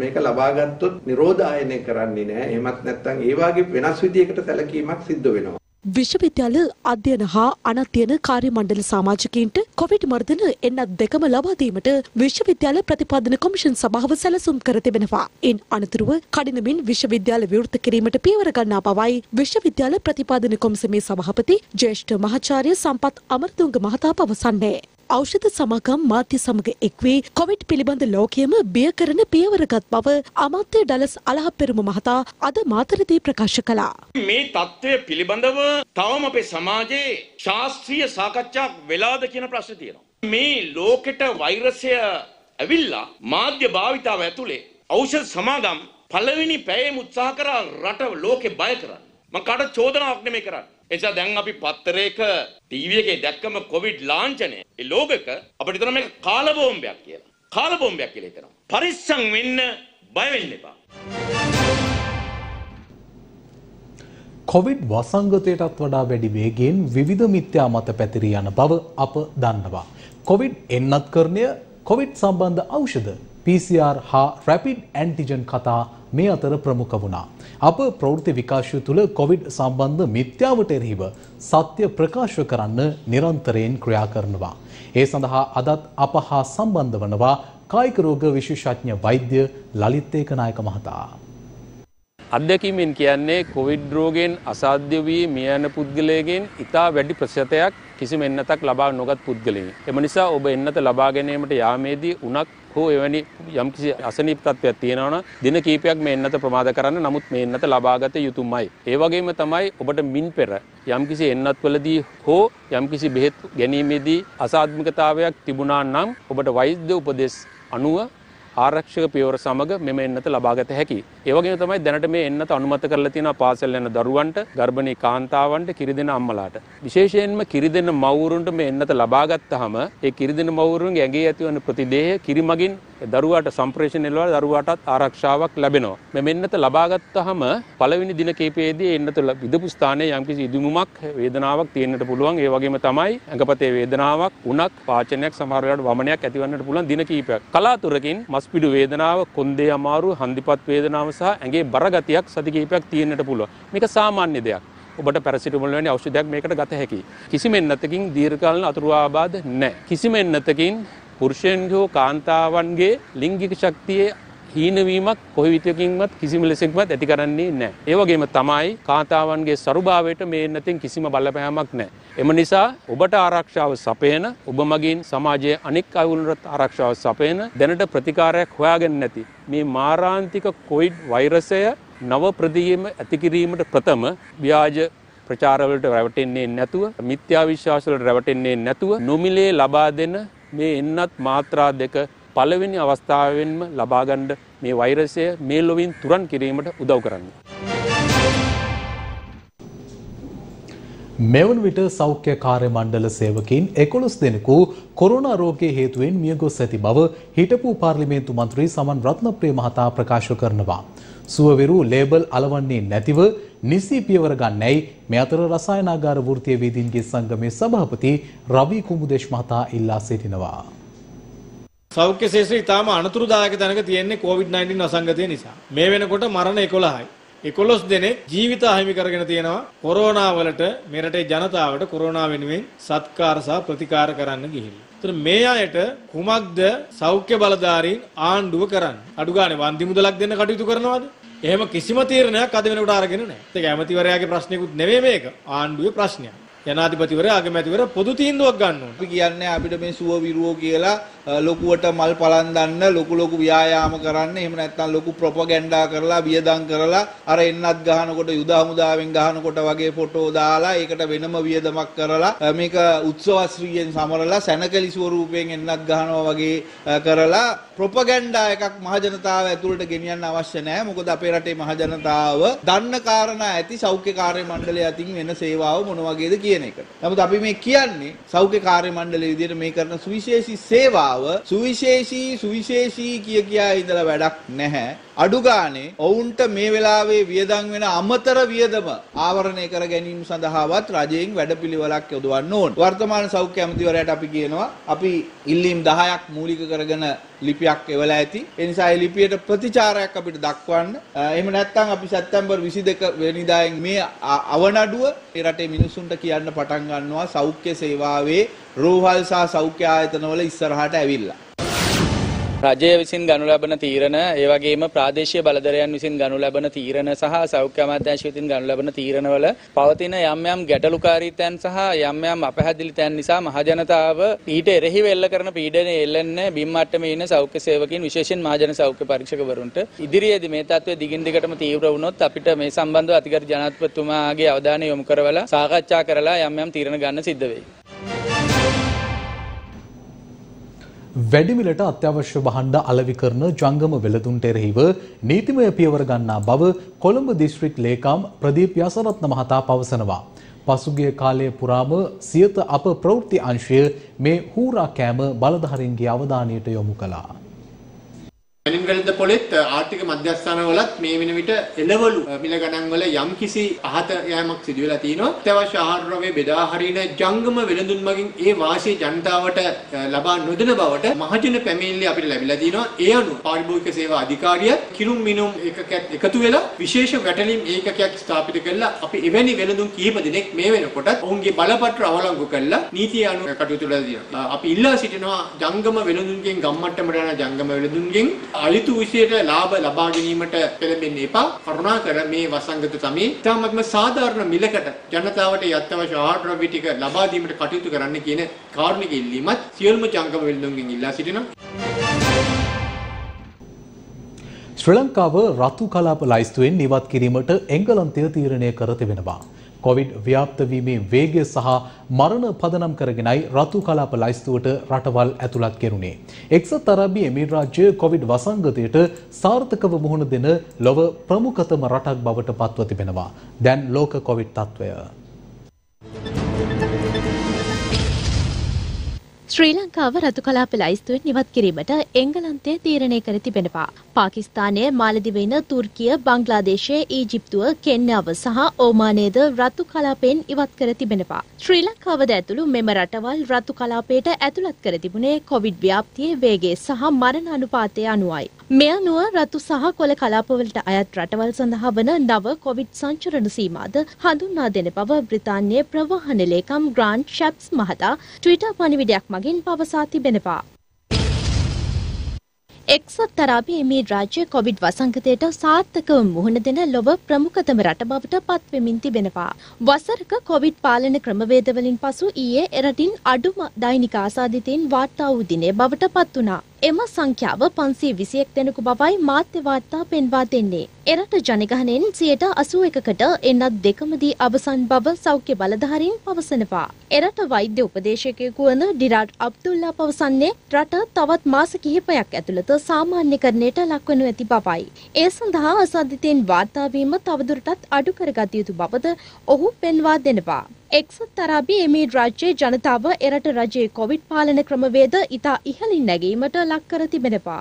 මේක ලබා ගත්තොත් නිරෝධායනය කරන්නේ නැහැ. එහෙමත් නැත්නම් ඒ වගේ වෙනස් විදියකට සැලකීමක් සිද්ධ වෙනවා. විශ්වවිද්‍යාල අධ්‍යයන හා අනධ්‍යයන කාර්ය මණ්ඩල සමාජිකයින්ට කොවිඩ් මර්ධන එන්නත් දෙකම ලබා දීමට විශ්වවිද්‍යාල ප්‍රතිපාදන කොමිෂන් සභාව සැලසුම් කර තිබෙනවා. ඉන් අනතුරුව කඩිනමින් විශ්වවිද්‍යාල විවෘත කිරීමට පියවර ගන්නා බවයි විශ්වවිද්‍යාල ප්‍රතිපාදන කොමිසමේ සභාපති ජ්‍යෙෂ්ඨ මහාචාර්ය සම්පත් අමරතුංග මහතා පවසන්නේ. ඖෂධ සමාගම් මාධ්‍ය සමග එක්වී කොවිඩ් පිළිබඳ ලෝකයේම බිය කරන පියවරකට බව අමාත්‍ය ඩලස් අලහපෙරුම මහතා අද මාතරදී ප්‍රකාශ කළා. මේ தত্ত্বය පිළිබඳව තවම අපේ සමාජයේ ශාස්ත්‍රීය සාකච්ඡාවක් වෙලාද කියන ප්‍රශ්නේ තියෙනවා. මේ ලෝකෙට වෛරසය ඇවිල්ලා මාධ්‍ය භාවිතාව ඇතුලේ ඖෂධ සමාගම් පළවෙනි පැයෙන් උත්සාහ කරා රට ලෝකෙ බය කරන්න. මම කාට චෝදනාවක් නෙමෙයි කරන්නේ. එසා දැන් අපි පත්තරයක ටීවී එකේ දැක්කම කොවිඩ් ලාංඡනය ඒ ලෝකක අපිට හිතන මේක කාල බෝම්බයක් කියලා. කාල බෝම්බයක් කියලා හිතනවා. පරිස්සම් වෙන්න බය වෙන්න එපා. කොවිඩ් වසංගතයටත් වඩා වැඩි වේගයෙන් විවිධ මිත්‍යා මත පැතිරී යන බව අප දන්නවා. කොවිඩ් එන්නත්කරණය, කොවිඩ් සම්බන්ධ ඖෂධ, පී සී ආර් හා රැපිඩ් ඇන්ටිජන් කතා මේ අතර ප්‍රමුඛ වුණා. අප ප්‍රවෘත්ති විකාශය තුළ කොවිඩ් සම්බන්ධ මිත්‍යාවට එරෙහිව සත්‍ය ප්‍රකාශ කරන්න නිරන්තරයෙන් ක්‍රියා කරනවා. ඒ සඳහා අදත් අප හා සම්බන්ධ වනවා කායික රෝග විශේෂඥ වෛද්‍ය ලලිත් ඒකනායක මහතා. අත්දැකීමෙන් කියන්නේ කොවිඩ් රෝගයෙන් අසාධ්‍ය වී මිය යන පුද්ගලයන්ගෙන් ඉතා වැඩි ප්‍රතිශතයක් කිසිම එන්නතක් ලබා නොගත් පුද්ගලයන්. එම නිසා ඔබ එන්නත ලබා ගැනීමට යාමේදී උනක් හෝ එවැනි යම්කිසි අසනීප තත්ත්වයක් තියෙනවා නම් දින කීපයක් මේ එන්නත ප්‍රමාද කරන්න. නමුත් මේ එන්නත ලබාගත යුතුමයි. ඒ වගේම තමයි ඔබට මින් පෙර යම්කිසි එන්නත්වලදී හෝ යම්කිසි බෙහෙත් ගැනීමේදී අසාධ්‍යමිකතාවයක් තිබුණා නම් ඔබට වෛද්‍ය උපදෙස් අනුව ආරක්ෂක පියවර සමග මෙම එන්නත ලබාගත හැකියි. ඒ වගේම තමයි දැනට මේ එන්නත අනුමත කරලා තියෙන පාසල් යන දරුවන්ට, ගර්භණී කාන්තාවන්ට, කිරිදෙන අම්මලාට. විශේෂයෙන්ම කිරිදෙන මව්වරුන්ට මේ එන්නත ලබා ගත්තාම ඒ කිරිදෙන මව්වරුන්ගේ ඇඟේ ඇතිවන ප්‍රතිදේහය කිරිමගින් දරුවාට සම්ප්‍රේෂණය වල දරුවාටත් ආරක්ෂාවක් ලැබෙනවා. මේ එන්නත ලබා ගත්තාම පළවෙනි දින කීපයේදී එන්නත විදපු ස්ථානයේ යම්කිසි ඉදුමුමක්, වේදනාවක් තියෙන්නට පුළුවන්. ඒ වගේම තමයි ඇඟපතේ වේදනාවක්, උණක්, පාචනයක්, සමහර වෙලාවට වමනයක් ඇතිවන්නට පුළුවන් දින කීපයක්. කලාතුරකින් පිඩු වේදනාව, කොන්දේ අමාරු, හන්දිපත් වේදනාව සහ ඇඟේ බර ගතියක් සති කිහිපයක් තියෙන්නට පුළුවන්. මේක සාමාන්‍ය දෙයක්. ඔබට පැරසිටමෝල් වැනි ඖෂධයක් මේකට ගත හැකියි. කිසිම එන්නතකින් දීර්ඝකාලීන අතුරු ආබාධ නැහැ. කිසිම එන්නතකින් පුරුෂයන්ගේ හෝ කාන්තාවන්ගේ ලිංගික ශක්තියේ හීනවීමක් කොයි විදියකින්වත් කිසිම ලෙසකින්වත් ඇති කරන්නේ නැහැ. ඒ වගේම තමයි කාන්තාවන්ගේ සරුභාවයට මේ එන්නතෙන් කිසිම බලපෑමක් නැහැ. එම නිසා ඔබට ආරක්ෂාව සපයන, ඔබ මගින් සමාජයේ අනෙක් අයවුන්ට ආරක්ෂාව සපයන දැනට ප්‍රතිකාරයක් හොයාගෙන නැති මේ මාරාන්තික කොවිඩ් වෛරසය නව ප්‍රදීම ඇති කිරීමට ප්‍රථම ව්‍යාජ ප්‍රචාරවලට රැවටෙන්නේ නැතුව, මිත්‍යා විශ්වාසවලට රැවටෙන්නේ නැතුව නොමිලේ ලබා දෙන මේ එන්නත් මාත්‍රා දෙක පළවෙනි අවස්ථාවෙන්ම ලබා ගන්න මේ වෛරසය මේ ලොවින් තුරන් කිරීමට උදව් කරන්නේ. මෙවන් විට සෞඛ්‍ය කාර්ය මණ්ඩල සේවකයන් එකොළොස් දෙනෙකු කොරෝනා රෝගයේ හේතුවෙන් මියගොස් ඇති බව හිටපු පාර්ලිමේන්තු මන්ත්‍රී සමන් රත්නප්‍රිය මහතා ප්‍රකාශ කරනවා. සුවවිරු ලේබල් අලවන්නේ නැතිව නිසි පියවර ගන්නයි මේ අතර රසායනාගාර වෘත්තීය වේදීන්ගේ සංගමේ සභාපති රවි කුමුදේශ් මහතා ඉල්ලා සිටිනවා. සෞඛ්‍ය ශේත්‍රය ඉතාම අනතුරුදායක තැනක තියෙන්නේ කොවිඩ් නයින්ටීන් වසංගතය නිසා. මේ වෙනකොට මරණ එකොළහයි. එකොළොස් දෙනෙක් ජීවිත අහිමි කරගෙන තියෙනවා. කොරෝනා වලට මේ රටේ ජනතාවට කොරෝනා වෙනුවෙන් සත්කාර සහ ප්‍රතිකාර කරන්න ගිහිල්ලා. ඒතර මේ අයට කුමක්ද සෞඛ්‍ය බලධාරීන් ආණ්ඩුව කරන්නේ? අඩු ගානේ වන්දි මුදලක් දෙන්න කටයුතු කරනවද? එහෙම කිසිම තීරණයක් අද වෙනකොට අරගෙන නැහැ. ඒක ඇමතිවරයාගේ ප්‍රශ්නයකුත් නෙමෙයි මේක. ආණ්ඩුවේ ප්‍රශ්නයක්. ජනාධිපතිවරය අගමැතිවරය පොදු තීන්දුවක් ගන්න ඕනේ. අපි කියන්නේ අපිට මේ සුව විරුවෝ කියලා ලොකුවට මල් පලන් දාන්න, ලොකු ලොකු ව්‍යායාම කරන්න, එහෙම නැත්නම් ලොකු ප්‍රොපගන්ඩා කරලා, වියදම් කරලා, අර එන්නත් ගහනකොට යුද හමුදාවෙන් ගහනකොට වගේ ෆොටෝ දාලා, ඒකට වෙනම වියදමක් කරලා, මේක උත්සවශ්‍රීයෙන් සමරලා, සැනකලි ස්වරූපයෙන් එන්නත් ගහනවා වගේ කරලා ප්‍රොපගන්ඩා එකක් මහජනතාව ඇතුළට ගෙනියන්න අවශ්‍ය නැහැ. මොකද අපේ රටේ මහජනතාව දන්න කාරණා ඇති සෞඛ්‍ය කාර්ය මණ්ඩලය අතින් වෙන සේවාව මොන වගේද කියලා. නමුත් අපි මේ කියන්නේ සෞඛ්‍ය කාර්ය මණ්ඩලයේ විදිහට මේ කරන සුවිශේෂී සේවාව සුවිශේෂී සුවිශේෂී කිය කියා ඉඳලා වැඩක් නැහැ. අඩු ගානේ ඔවුන්ට මේ වෙලාවේ වියදම් වෙන අමතර වියදම ආවරණය කර ගැනීම සඳහාවත් රජයෙන් වැඩපිළිවෙලක් යොදවන්න ඕන. වර්තමාන සෞඛ්‍ය ඇමතිවරයාට අපි කියනවා අපි ඉල්ලීම් දහයක් මූලික කරගෙන ලිපියක් එවලා ඇති. ඒ නිසා ඒ ලිපියට ප්‍රතිචාරයක් අපිට දක්වන්න. එහෙම නැත්නම් අපි සැප්තැම්බර් විසිදෙක වෙනිදා මේ අවනඩුව ඒ රටේ මිනිසුන්ට කියන පටන් ගන්නවා සෞඛ්‍ය සේවාවේ රෝහල් සහ සෞඛ්‍ය ආයතනවල ඉස්සරහට ඇවිල්ලා. රජය විසින් ගනු ලබන තීරණ, ඒ වගේම ප්‍රාදේශීය බලධරයන් විසින් ගනු ලබන තීරණ සහ සෞඛ්‍ය අමාත්‍යාංශය විසින් ගනු ලබන තීරණවල පවතින යම් යම් ගැටලුකාරීත්වයන් සහ යම් යම් අපහැදිලිතයන් නිසා මහජනතාව ඊට එරෙහිව එල්ල කරන පීඩනය එල්ලන්නේ බිම් මට්ටමේ ඉන්න සෞඛ්‍ය සේවකයන්, විශේෂයෙන් මහජන සෞඛ්‍ය පරීක්ෂකවරුන්ට. ඉදිරියේදී මේ තත්ත්වය දිගින් දිගටම තීව්‍ර වුණොත් අපිට මේ සම්බන්ධව අතිගරු ජනාධිපතිතුමාගේ අවධානය යොමු කරවලා සාකච්ඡා කරලා යම් යම් තීරණ ගන්න සිද්ධ වෙයි. වැඩිමිලට අත්‍යවශ්‍ය භාණ්ඩ අලෙවි කරන ජංගම වෙළඳුන්ට එරෙහිව නීතිමය පියවර ගන්නා බව කොළඹ දිස්ත්‍රික් ලේකම් ප්‍රදීප් යසරත්න මහතා පවසනවා. පසුගිය කාලයේ පුරාම සියත අප ප්‍රවෘත්ති අංශය මේ හූරා කෑම බලධාරීන්ගේ අවධානයට යොමු කළා. වැඩිමිලද පොලිස් ආර්ථික මධ්‍යස්ථානවලත් මේ වෙන විට එළවලු මිල ගණන්වල යම් කිසි අහත යෑමක් සිදු වෙලා තිනවා. අත්‍යවශ්‍ය ආහාර ද්‍රව්‍ය බෙදා හරින ජංගම වෙළඳුන් මගින් ඒ වාසිය ජනතාවට ලබා නොදෙන බවට මහජන පැමිණිලි අපිට ලැබිලා තිනවා. ඒ අනුව පාරිභෝගික සේවා අධිකාරිය කිරුම් මිනුම් ඒකකයක් එකතු වෙලා විශේෂ වැටලීම් ඒකකයක් ස්ථාපිත කරලා අපි එවැනි වෙළඳුන් කිහිප දෙනෙක් මේ වෙනකොටත් ඔවුන්ගේ බලපත්‍ර අවලංගු කරලා නීතිය අනුව කටයුතු කරලා තියෙනවා. අපි ඉල්ලා සිටිනවා ජංගම වෙළඳුන්ගෙන් ගම්මට්ටමට යන ජංගම වෙළඳුන්ගෙන් අලිතු විෂයට ලාභ ලබා ගැනීමට පෙළඹෙන්න එපා. කරුණාකර මේ වසංගත සමයේ ඉතාමත්ම සාධාරණ මිලකට ජනතාවට අත්‍යවශ්‍ය ආහාර ද්‍රව්‍ය ටික ලබා දීමට කටයුතු කරන්න කියන කාර්මික ඉල්ලීමත් සියලුම ජංගම වෙළඳුන්ගෙන් ඉල්ලා සිටිනවා. ශ්‍රී ලංකාව රතු කලාප ලයිස්තුවෙන් ඉවත් කිරීමට එංගලන්තය තීරණය කර තිබෙනවා. කොවිඩ් ව්‍යාප්ත වීමේ වේගය සහ මරණ පදනම් කරගෙනයි රතු කලාප ලයිස්තුවට රටවල් ඇතුළත් කෙරුණේ. එක්සත් අරාබි එමිරාජ්‍ය කොවිඩ් වසංගතයට සාර්ථකව මුහුණ දෙන ලොව ප්‍රමුඛතම රටක් බවට පත්ව තිබෙනවා. දැන් ලෝක කොවිඩ් තත්ත්වය. ශ්‍රී ලංකාව රතු කලාප ලයිස්තුවෙන් ඉවත් කිරීමට එංගලන්තය තීරණය කර තිබෙනවා. පාකිස්තානය, මාලදිවයින, තුර්කිය, බංග්ලාදේශය, ඊජිප්තුව, කෙන්යාව සහ ඕමානයේද රතු කලාපයෙන් ඉවත් කර තිබෙනවා. ශ්‍රී ලංකාවද ඇතුළු මෙම රටවල් රතු කලාපයට ඇතුළත් කර තිබුණේ කොවිඩ් ව්‍යාප්තියේ වේගය සහ මරණ අනුපාතය අනුවයි. මේ අනුව රතු සහ කොළ කලාපවලට අයත් රටවල් සඳහා වන නව කොවිඩ් සංචරණ සීමාද හඳුන්වා දෙන බව බ්‍රිතාන්‍යයේ ප්‍රවාහන ලේකම් ග්‍රාන්ට් ෂැප්ස් මහතා ට්විටර් පණිවිඩයක් මගින් පවසා තිබෙනවා. එක්සත් අරාබි එමිරාජ්‍ය කොවිඩ් වසංගතයට සාර්ථකව මුහුණ දෙන ලොව ප්‍රමුඛතම රට බවට පත් වෙමින් තිබෙනවා. වසරක කොවිඩ් පාලන ක්‍රමවේදවලින් පසු ඊයේ එරටින් අඩුම දෛනික ආසාදිතයින් වාර්තා වූ දිනේ බවට පත් වුණා. එම සංඛ්‍යාව පන්සිය විසිඑක් දෙනෙකු බවයි මාධ්‍ය වාර්තා පෙන්වා දෙන්නේ. එරට ජනගහනයෙන් සියයට අසූඑකකට එන්නත් දෙකමදී අවසන් බව සෞඛ්‍ය බලධාරීන් පවසනවා. එරට වෛද්‍ය උපදේශකයෙකු වන ඩිරාඩ් අබ්දුල්ලා පවසන්නේ රට තවත් මාස කිහිපයක් ඇතුළත සාමාන්‍යකරණයට ලක්වනු ඇති බවයි. ඒ සඳහා අසාධිතයින් වාර්තා වීම තවදුරටත් අඩු කරගත යුතු බවද ඔහු පෙන්වා දෙනවා. එක්සත් අරාබි එමිරාජ්‍යයේ ජනතාව එරට රජයේ කොවිඩ් පාලන ක්‍රමවේද ඉතා ඉහළින් නැගීමට ලක් කර තිබෙනවා.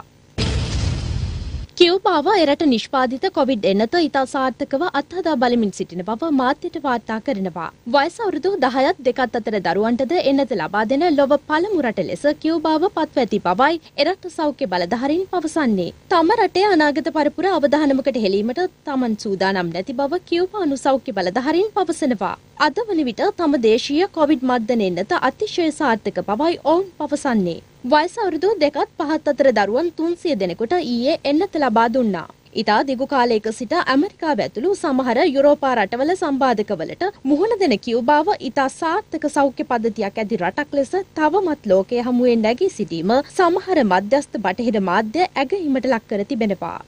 කියුබාව එරට නිෂ්පාදිත කොවිඩ් එන්නත ඉතා සාර්ථකව අත්හදා බලමින් සිටින බව මාධ්‍යට වාර්තා කරනවා. වයස අවුරුදු දහයත් දෙකත් අතර දරුවන්ටද එන්නත ලබා දෙන ලොව පළමු රට ලෙස කියුබාව පත්ව ඇති බවයි එරට සෞඛ්‍ය බලධාරීන් පවසන්නේ. තම රටේ අනාගත පරපුර අවධානමකට හෙළීමට තමන් සූදානම් නැති බව කියුබානු සෞඛ්‍ය බලධාරීන් පවසනවා. අද වන විට තම දේශීය කොවිඩ් මර්ධන එන්නත අතිශය සාර්ථක බවයි ඔවුන් පවසන්නේ. වයස අවුරුදු දෙකත් පහත් අතර දරුවන් තුන්සිය දෙනෙකුට ඊයේ එන්නත ලබා දුන්නා. ඉතා දිගු කාලයක සිට ඇමරිකාව ඇතුළු සමහර යුරෝපා රටවල සම්බාධකවලට මුහුණ දෙන කියුබාව ඉතා සාර්ථක සෞඛ්‍ය පද්ධතියක් ඇති රටක් ලෙස තවමත් ලෝකයේ හමුවෙන් නැගී සිටීම සමහර මධ්‍යස්ථ බටහිර මාධ්‍ය ඇගීමට ලක් කර තිබෙනවා.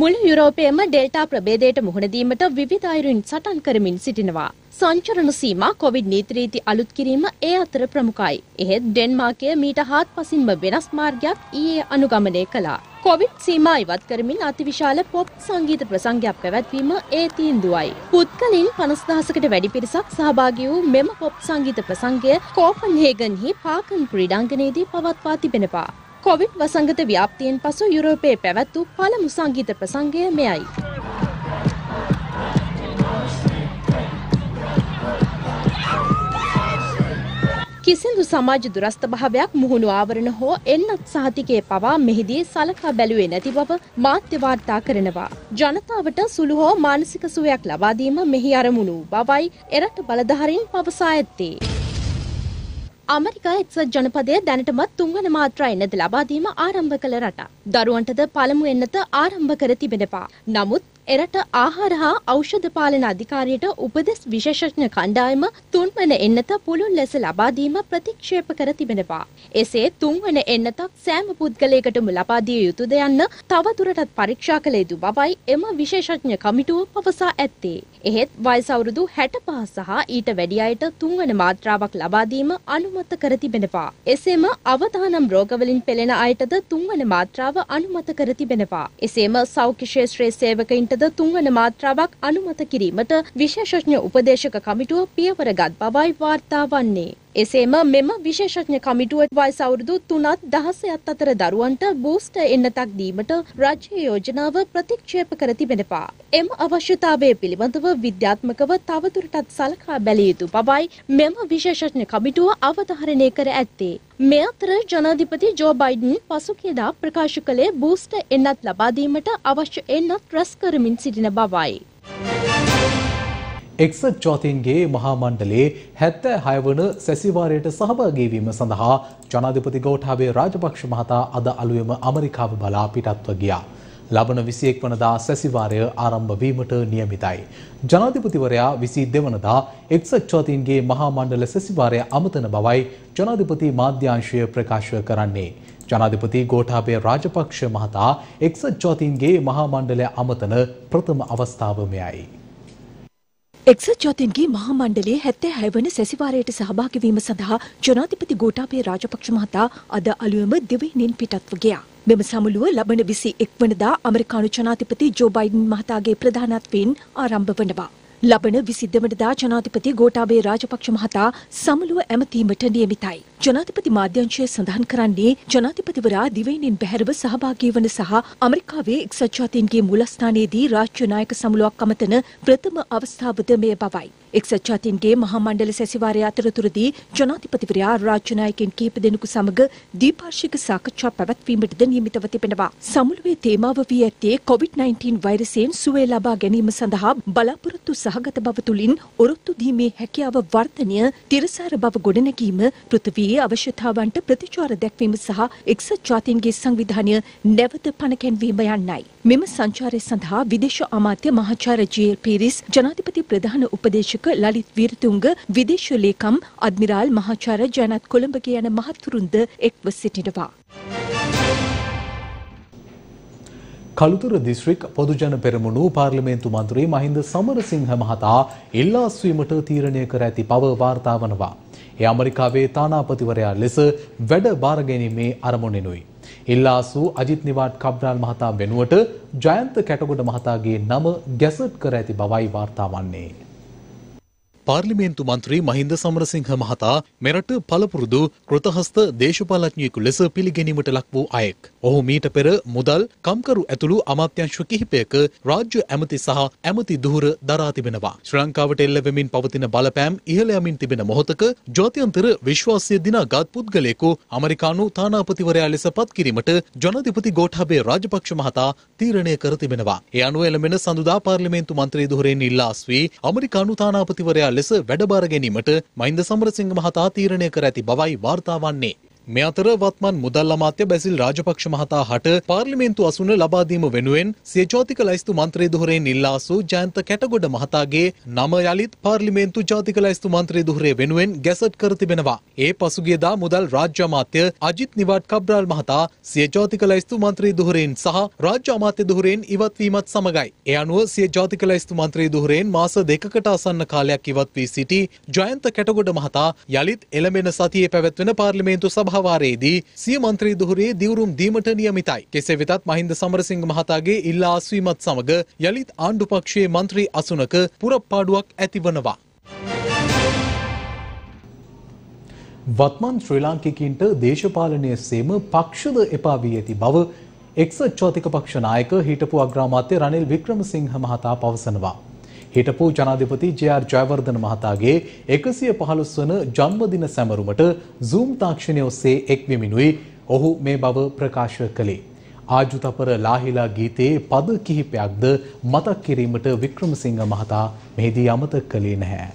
මුළු යුරෝපයේම ඩෙල්ටා ප්‍රභේදයට මුහුණ දීමට විවිධ අයුරින් සටන් කරමින් සිටිනවා. සංචරණ සීමා කොවිඩ් නීති රීති අලුත් කිරීම ඒ අතර ප්‍රමුඛයි. එහෙත් ඩෙන්මාර්කය මීට හාත්පසින්ම වෙනස් මාර්ගයක් ඊයේ අනුගමනය කළා. कोविड सीमा इवत करमिन अतिविशाल पॉप संगीत प्रसंगया පැවැත්වීම ඒ තීන්දුවයි. පුත්කලින් පනස් දහසකට වැඩි පිරිසක් සහභාගී වූ මෙම පොප් සංගීත ප්‍රසංගය කෝපන්හේගන්හි පාකන් ක්‍රීඩාංගණයේදී පවත්වා තිබෙනවා. කොවිඩ් වසංගත ව්‍යාප්තියෙන් පසු යුරෝපයේ පැවැත් වූ පළමු සංගීත ප්‍රසංගය මෙයයි. කිසිදු සමාජ දුරස්ථ භාවයක් මුහුණු ආවරණ හෝ එන්නත් සහතිකයේ පවා මෙහිදී සලකා බැලුවේ නැති බව මාධ්‍ය වාර්තා කරනවා. ජනතාවට සුළු හෝ මානසික සුවයක් ලබා දීම මෙහි අරමුණු බවයි එරට බලධාරීන් පවසා ඇත්තේ. අමරිකා එක්සත් ජනපදයේ දැනටමත් තුන්වන මාත්‍රා එන්නත ලබා දීම ආරම්භ කළ රටක්. දරුවන්ටද පළමු එන්නත ආරම්භ කර තිබෙනවා. නමුත් එරට ආහාර හා ඖෂධ පාලන අධිකාරියට උපදෙස් විශේෂඥ කණ්ඩායම තුන්වන එන්නත පුළුල් ලෙස ලබා දීම ප්‍රතික්ෂේප කර තිබෙනවා. එසේ තුන්වන එන්නතක් සෑම පුද්ගලයෙකුටම ලබා දිය යුතුද යන්න තවදුරටත් පරීක්ෂා කළ යුතු බවයි එම විශේෂඥ කමිටුව පවසා ඇත්තේ. එහෙත් වයස අවුරුදු හැට පහ සහ ඊට වැඩි අයට තුන්වන මාත්‍රාවක් ලබා දීම අනුමත කර තිබෙනවා. එසේම අවදානම් රෝගවලින් පෙළෙන අයටද තුන්වන මාත්‍රාව අනුමත කර තිබෙනවා. එසේම සෞඛ්‍ය ක්ෂේත්‍රයේ සේවකයින්ට තුන්වන මාත්‍රාවක් අනුමත කිරීමට විශේෂඥ උපදේශක කමිටුව පියවරගත් බවයි වාර්තා වන්නේ. එසේම මෙම විශේෂඥ කමිටුව වයස අවුරුදු තුනත් දහසයත් අතර දරුවන්ට බූස්ටර් එන්නතක් දීමට රාජ්‍ය යෝජනාව ප්‍රතික්ෂේප කර තිබෙනවා. එම අවශ්‍යතාවය පිළිබඳව විද්‍යාත්මකව තවදුරටත් සලකා බැලිය යුතු බවයි මෙම විශේෂඥ කමිටුව අවධාරණය කර ඇත්තේ. මේ අතර ජනාධිපති ජෝ බයිඩන් පසුගියදා ප්‍රකාශ කළේ බූස්ටර් එන්නත් ලබා දීමට අවශ්‍ය එන්නත් රැස් කරමින් සිටින බවයි. එක්සත් ජාතීන්ගේ මහා මණ්ඩලයේ හැත්තෑ හය වන සැසිවාරයට සහභාගී වීම සඳහා ජනාධිපති ගෝඨාභය රාජපක්ෂ මහතා අද අලුයම ඇමරිකාව බලා පිටත්ව ගියා. ලබන විසිඑක වනදා සැසිවාරය ආරම්භ වීමට නියමිතයි. ජනාධිපතිවරයා විසිදෙව වනදා එක්සත් ජාතීන්ගේ මහා මණ්ඩල සැසිවාරය අමතන බවයි ජනාධිපති මාධ්‍යාංශය ප්‍රකාශ කරන්නේ. ජනාධිපති ගෝඨාභය රාජපක්ෂ මහතා එක්සත් ජාතීන්ගේ මහා මණ්ඩලය අමතන ප්‍රථම අවස්ථාව මෙයයි. එක්සත් ජාතීන්ගේ මහා මණ්ඩලයේ හැත්තෑ හය වන සැසිවාරයට සහභාගී වීම සඳහා ජනාධිපති ගෝඨාභය රාජපක්ෂ මහතා අද අලුයම දිවයිනින් පිටත්ව ගියා. මෙම සමුළුව ලබන විසිඑක වනදා ඇමරිකානු ජනාධිපති ජෝ බයිඩන් මහතාගේ ප්‍රධානත්වයෙන් ආරම්භ වනවා. ලබන විසිදෙව වනදා ජනාධිපති ගෝඨාභය රාජපක්ෂ මහතා සමුළුව ඇමතීමට නියමිතයි. ජනාධිපති මාධ්‍යංශය සඳහන් කරන්නේ ජනාධිපතිවරයා දිවයිනෙන් බැහැරව සහභාගී වන සහ ඇමරිකාවේ එක්සත් ජාතීන්ගේ මූලස්ථානයේදී රාජ්‍ය නායක සමුළුවක් අමතන ප්‍රථම අවස්ථාවද මෙය බවයි. එක්සත් ජාතීන්ගේ මහා මණ්ඩල සැසිවාරය අතරතුරදී ජනාධිපතිවරයා රාජ්‍ය නායකයින් කිහිප දෙනෙකු සමග ද්විපාර්ශ්වික සාකච්ඡා පැවැත්වීමටද නියමිතව තිබෙනවා. සමුළුවේ තේමාව වී ඇත්තේ කොවිඩ් නයින්ටීන් වෛරසයෙන් සුවය ලබා ගැනීම සඳහා බලාපොරොත්තු සහගත බව තුළින් ඔරොත්තු දීමේ හැකියාව වර්ධනය, තිරසාර බව ගොඩනැගීම, පෘථිවියේ අවශ්‍යතාවන්ට ප්‍රතිචාර දක්වීම සහ එක්සත් ජාතීන්ගේ සංවිධානය නැවත පණ ගැන්වීම යන්නයි. මෙම සංචාරය සඳහා විදේශ අමාත්‍ය මහාචාර්ය ජී එල් පීරිස්, ජනාධිපති ප්‍රධාන උපදේශක ලලිත් වීරතුංග, විදේශ ලේකම් අද්මිරාල් මහාචාර්ය ජයනත් කොළඹගේ යන මහත්තුරුන්ද එක්ව සිටිනවා. කළුතර දිස්ත්‍රික් පොදුජන පෙරමුණු පාර්ලිමේන්තු මන්ත්‍රී මහින්ද සමරසිංහ මහතා ඉල්ලාස්වීමට තීරණය කර ඇති බව වාර්තා වනවා. ඒ ඇමරිකාවේ තානාපතිවරයා ලෙස වැඩ බාර ගැනීමේ අරමුණෙනුයි. ඉල්ලාසු අජිත් නිවාඩ් කබ්‍රාල් මහතා වෙනුවට ජයන්ත කැටගොඩ මහතාගේ නම ගැසට් කර ඇති බවයි වාර්තා වන්නේ. පාර්ලිමේන්තු මන්ත්‍රී මහින්ද සමරසිංහ මහතා මෙරට පළපුරුදු කෘතහස්ත දේශපාලඥයෙකු ලෙස පිළිගැනීමට ලක් වූ අයෙක්. ඔහු මීට පෙර මුදල්, කම්කරු ඇතුළු අමාත්‍යංශ කිහිපයක රාජ්‍ය ඇමති සහ ඇමති දුහුර දරා තිබෙනවා. ශ්‍රී ලංකාවට එල්ල වෙමින් පවතින බලපෑම් ඉහළ යමින් තිබෙන මොහොතක ජාත්‍යන්තර විශ්වාසය දිනාගත් පුද්ගලයෙකු ඇමරිකානු තානාපතිවරයා ලෙස පත් කිරීමට ජනාධිපති ගෝඨාභය රාජපක්ෂ මහතා තීරණය කර තිබෙනවා. ඒ අනුව එළඹෙන සඳුදා පාර්ලිමේන්තු මන්ත්‍රී දුහුරෙන් ඉල්ලාස් වී ඇමරිකානු තානාපතිවරයා ලෙස වැඩබාර ගැනීමට මහින්ද සමරසිංහ මහතා තීරණය කර ඇති බවයි වාර්තා වන්නේ. මේ අතර වත්මන් මුදල් අමාත්‍ය බැසිල් රාජපක්ෂ මහතා හට පාර්ලිමේන්තු අසුන ලබා දීම වෙනුවෙන් සේජාතික ලැයිස්තු මන්ත්‍රී දුහුරේ නිල්ලාසු ජයන්ත කැටගොඩ මහතාගේ නම යලිත් පාර්ලිමේන්තු ජාතික ලැයිස්තු මන්ත්‍රී දුහුරේ වෙනුවෙන් ගැසට් කර තිබෙනවා. ඒ පසුගියදා මුදල් රාජ්‍ය අමාත්‍ය අජිත් නිවාඩ් කබ්‍රාල් මහතා සේජාතික ලැයිස්තු මන්ත්‍රී දුහුරෙන් සහ රාජ්‍ය අමාත්‍ය දුහුරෙන් ඉවත් වීමත් සමගයි. ඒ අනුව සේජාතික ලැයිස්තු මන්ත්‍රී දුහුරෙන් මාස දෙකකට අසන්න කාලයක් ඉවත් වී සිටි ජයන්ත කැටගොඩ මහතා යලිත් එළඹෙන සතියේ පැවැත්වෙන පාර්ලිමේන්තු සභාවාරයේදී සිය මන්ත්‍රී දුහුරේ දිවුරුම් දීමට නියමිතයි. කෙසේ වෙතත් මහින්ද සමරසිංහ මහතාගේ ඉල්ලා අස්වීමත් සමග යලිත් ආණ්ඩු පක්ෂයේ මන්ත්‍රී අසුනක පුරපාඩුවක් ඇතිවනවා. වත්මන් ශ්‍රී ලාංකිකයින්ට දේශපාලනයේ සේම පක්ෂද එපා වී ඇති බව එක්සත් ජාතික පක්ෂ නායක හිටපු අග්‍රාමාත්‍ය රනිල් වික්‍රමසිංහ මහතා පවසනවා. හිටපු ජනාධිපති ජේ ආර් ජයවර්ධන මහතාගේ එකසිය පහළොස් වන ජන්මදින සැමරුමට Zoom තාක්ෂණය ඔස්සේ එක්වෙමිනුයි ඔහු මේ බව ප්‍රකාශ කළේ. ආජුතපර ලාහිලා ගීතයේ පද කිහිපයක්ද මතක් කිරීමට වික්‍රමසිංහ මහතා මෙහිදී අමතක කළේ නැහැ.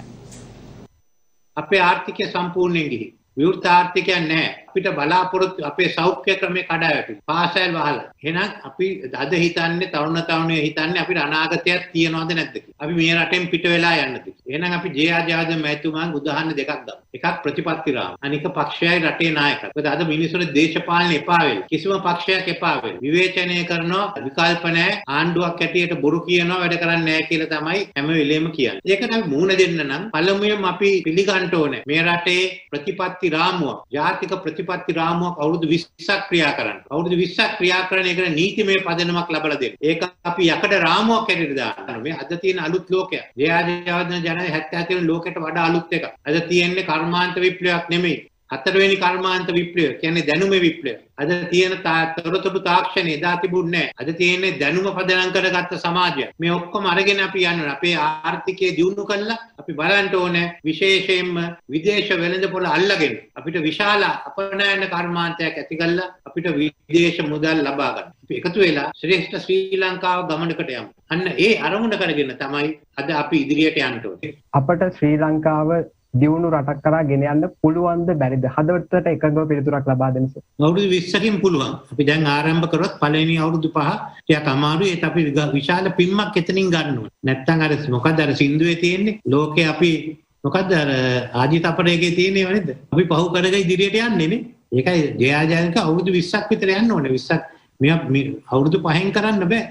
අපේ ආර්ථිකය සම්පූර්ණයෙන් ගිහි. විවෘත ආර්ථිකයක් නැහැ. අපිට බලාපොරොත්තු අපේ සෞඛ්‍ය ක්‍රමය කඩා වැටුණා. පාසල් වහලා. එහෙනම් අපි අද හිතන්නේ තරුණ තරුණිය හිතන්නේ අපිට අනාගතයක් තියනවද නැද්ද කියලා. අපි මේ රටෙන් පිට වෙලා යන්නද. එහෙනම් අපි ජේ ආර් ජයවර්ධන මහතුමාගේ උදාහරණ දෙකක් ගමු. එකක් ප්‍රතිපත්ති රාම. අනික පක්ෂයයි රටේ නායකයා. මොකද අද මිනිස්සුන්ට දේශපාලනේ එපා වෙලා. කිසිම පක්ෂයක් එපා වෙලා. විවේචනය කරනවා, විකල්ප නැහැ, ආණ්ඩුවක් ඇටියට බොරු කියනවා, වැඩ කරන්නේ නැහැ කියලා තමයි හැම වෙලෙම කියන්නේ. ඒකට අපි මූණ දෙන්න නම් පළමුවෙන් අපි පිළිගන්න ඕනේ මේ රටේ ප්‍රතිපත්ති රාමුවක් ජාතික ප්‍රතිපත්ති රාමුවක් අවුරුදු විස්සක් ක්‍රියා කරන්න. අවුරුදු විස්සක් ක්‍රියා කරන එකට නීතිමය පදනමක් ලැබලා දෙන්න. ඒක අපි යකඩ රාමුවක් හැටියට දානවා. මේ අද තියෙන අලුත් ලෝකයක්. ජේ ආර් ජයවර්ධන ජනයි හැත්තෑ තියෙන ලෝකයට වඩා අලුත් එකක්. අද තියෙන්නේ කර්මාන්ත විප්ලවයක් නෙමෙයි. හතරවෙනි කර්මාන්ත විප්ලවය කියන්නේ දැනුමේ විප්ලවය. අද තියෙන තොරතුරු තාක්ෂණය එදා තිබුණේ නැහැ. අද තියෙන්නේ දැනුම පදනම් කරගත්ත සමාජය. මේ ඔක්කොම අරගෙන අපි යනවා. අපේ ආර්ථිකය දියුණු කරලා අපි බලන්න ඕනේ විශේෂයෙන්ම විදේශ වෙළඳපොළ අල්ලගෙන අපිට විශාල අපනයන කර්මාන්තයක් ඇති කරලා අපිට විදේශ මුදල් ලබා ගන්න. අපි එකතු වෙලා ශ්‍රේෂ්ඨ ශ්‍රී ලංකාව ගමනකට යමු. අන්න ඒ අරමුණ කරගෙන තමයි අද අපි ඉදිරියට යන්න ඕනේ. අපට ශ්‍රී ලංකාව දියුණු රටක් කරා ගෙන යන්න පුළුවන්ද බැරිද? හදවතට එකඟව පිළිතුරක් ලබා දෙන්න. අවුරුදු විස්සකින් පුළුවන්. අපි දැන් ආරම්භ කරොත් පළවෙනි අවුරුදු පහ ටිකක් අමාරුයි. ඒත් අපි විශාල පිම්මක් එතනින් ගන්න ඕනේ. නැත්නම් අර මොකද්ද අර සින්දුවේ තියෙන්නේ? ලෝකේ අපි මොකද්ද අර ආජිත අපරේකේ තියෙන්නේ වනේද? අපි පහු කරගෙන ඉදිරියට යන්නේ නේ. ඒකයි ජයජයන්ක අවුරුදු විස්සක් විතර යන්න ඕනේ. විස්සක් මේ අවුරුදු පහෙන් කරන්න බෑ.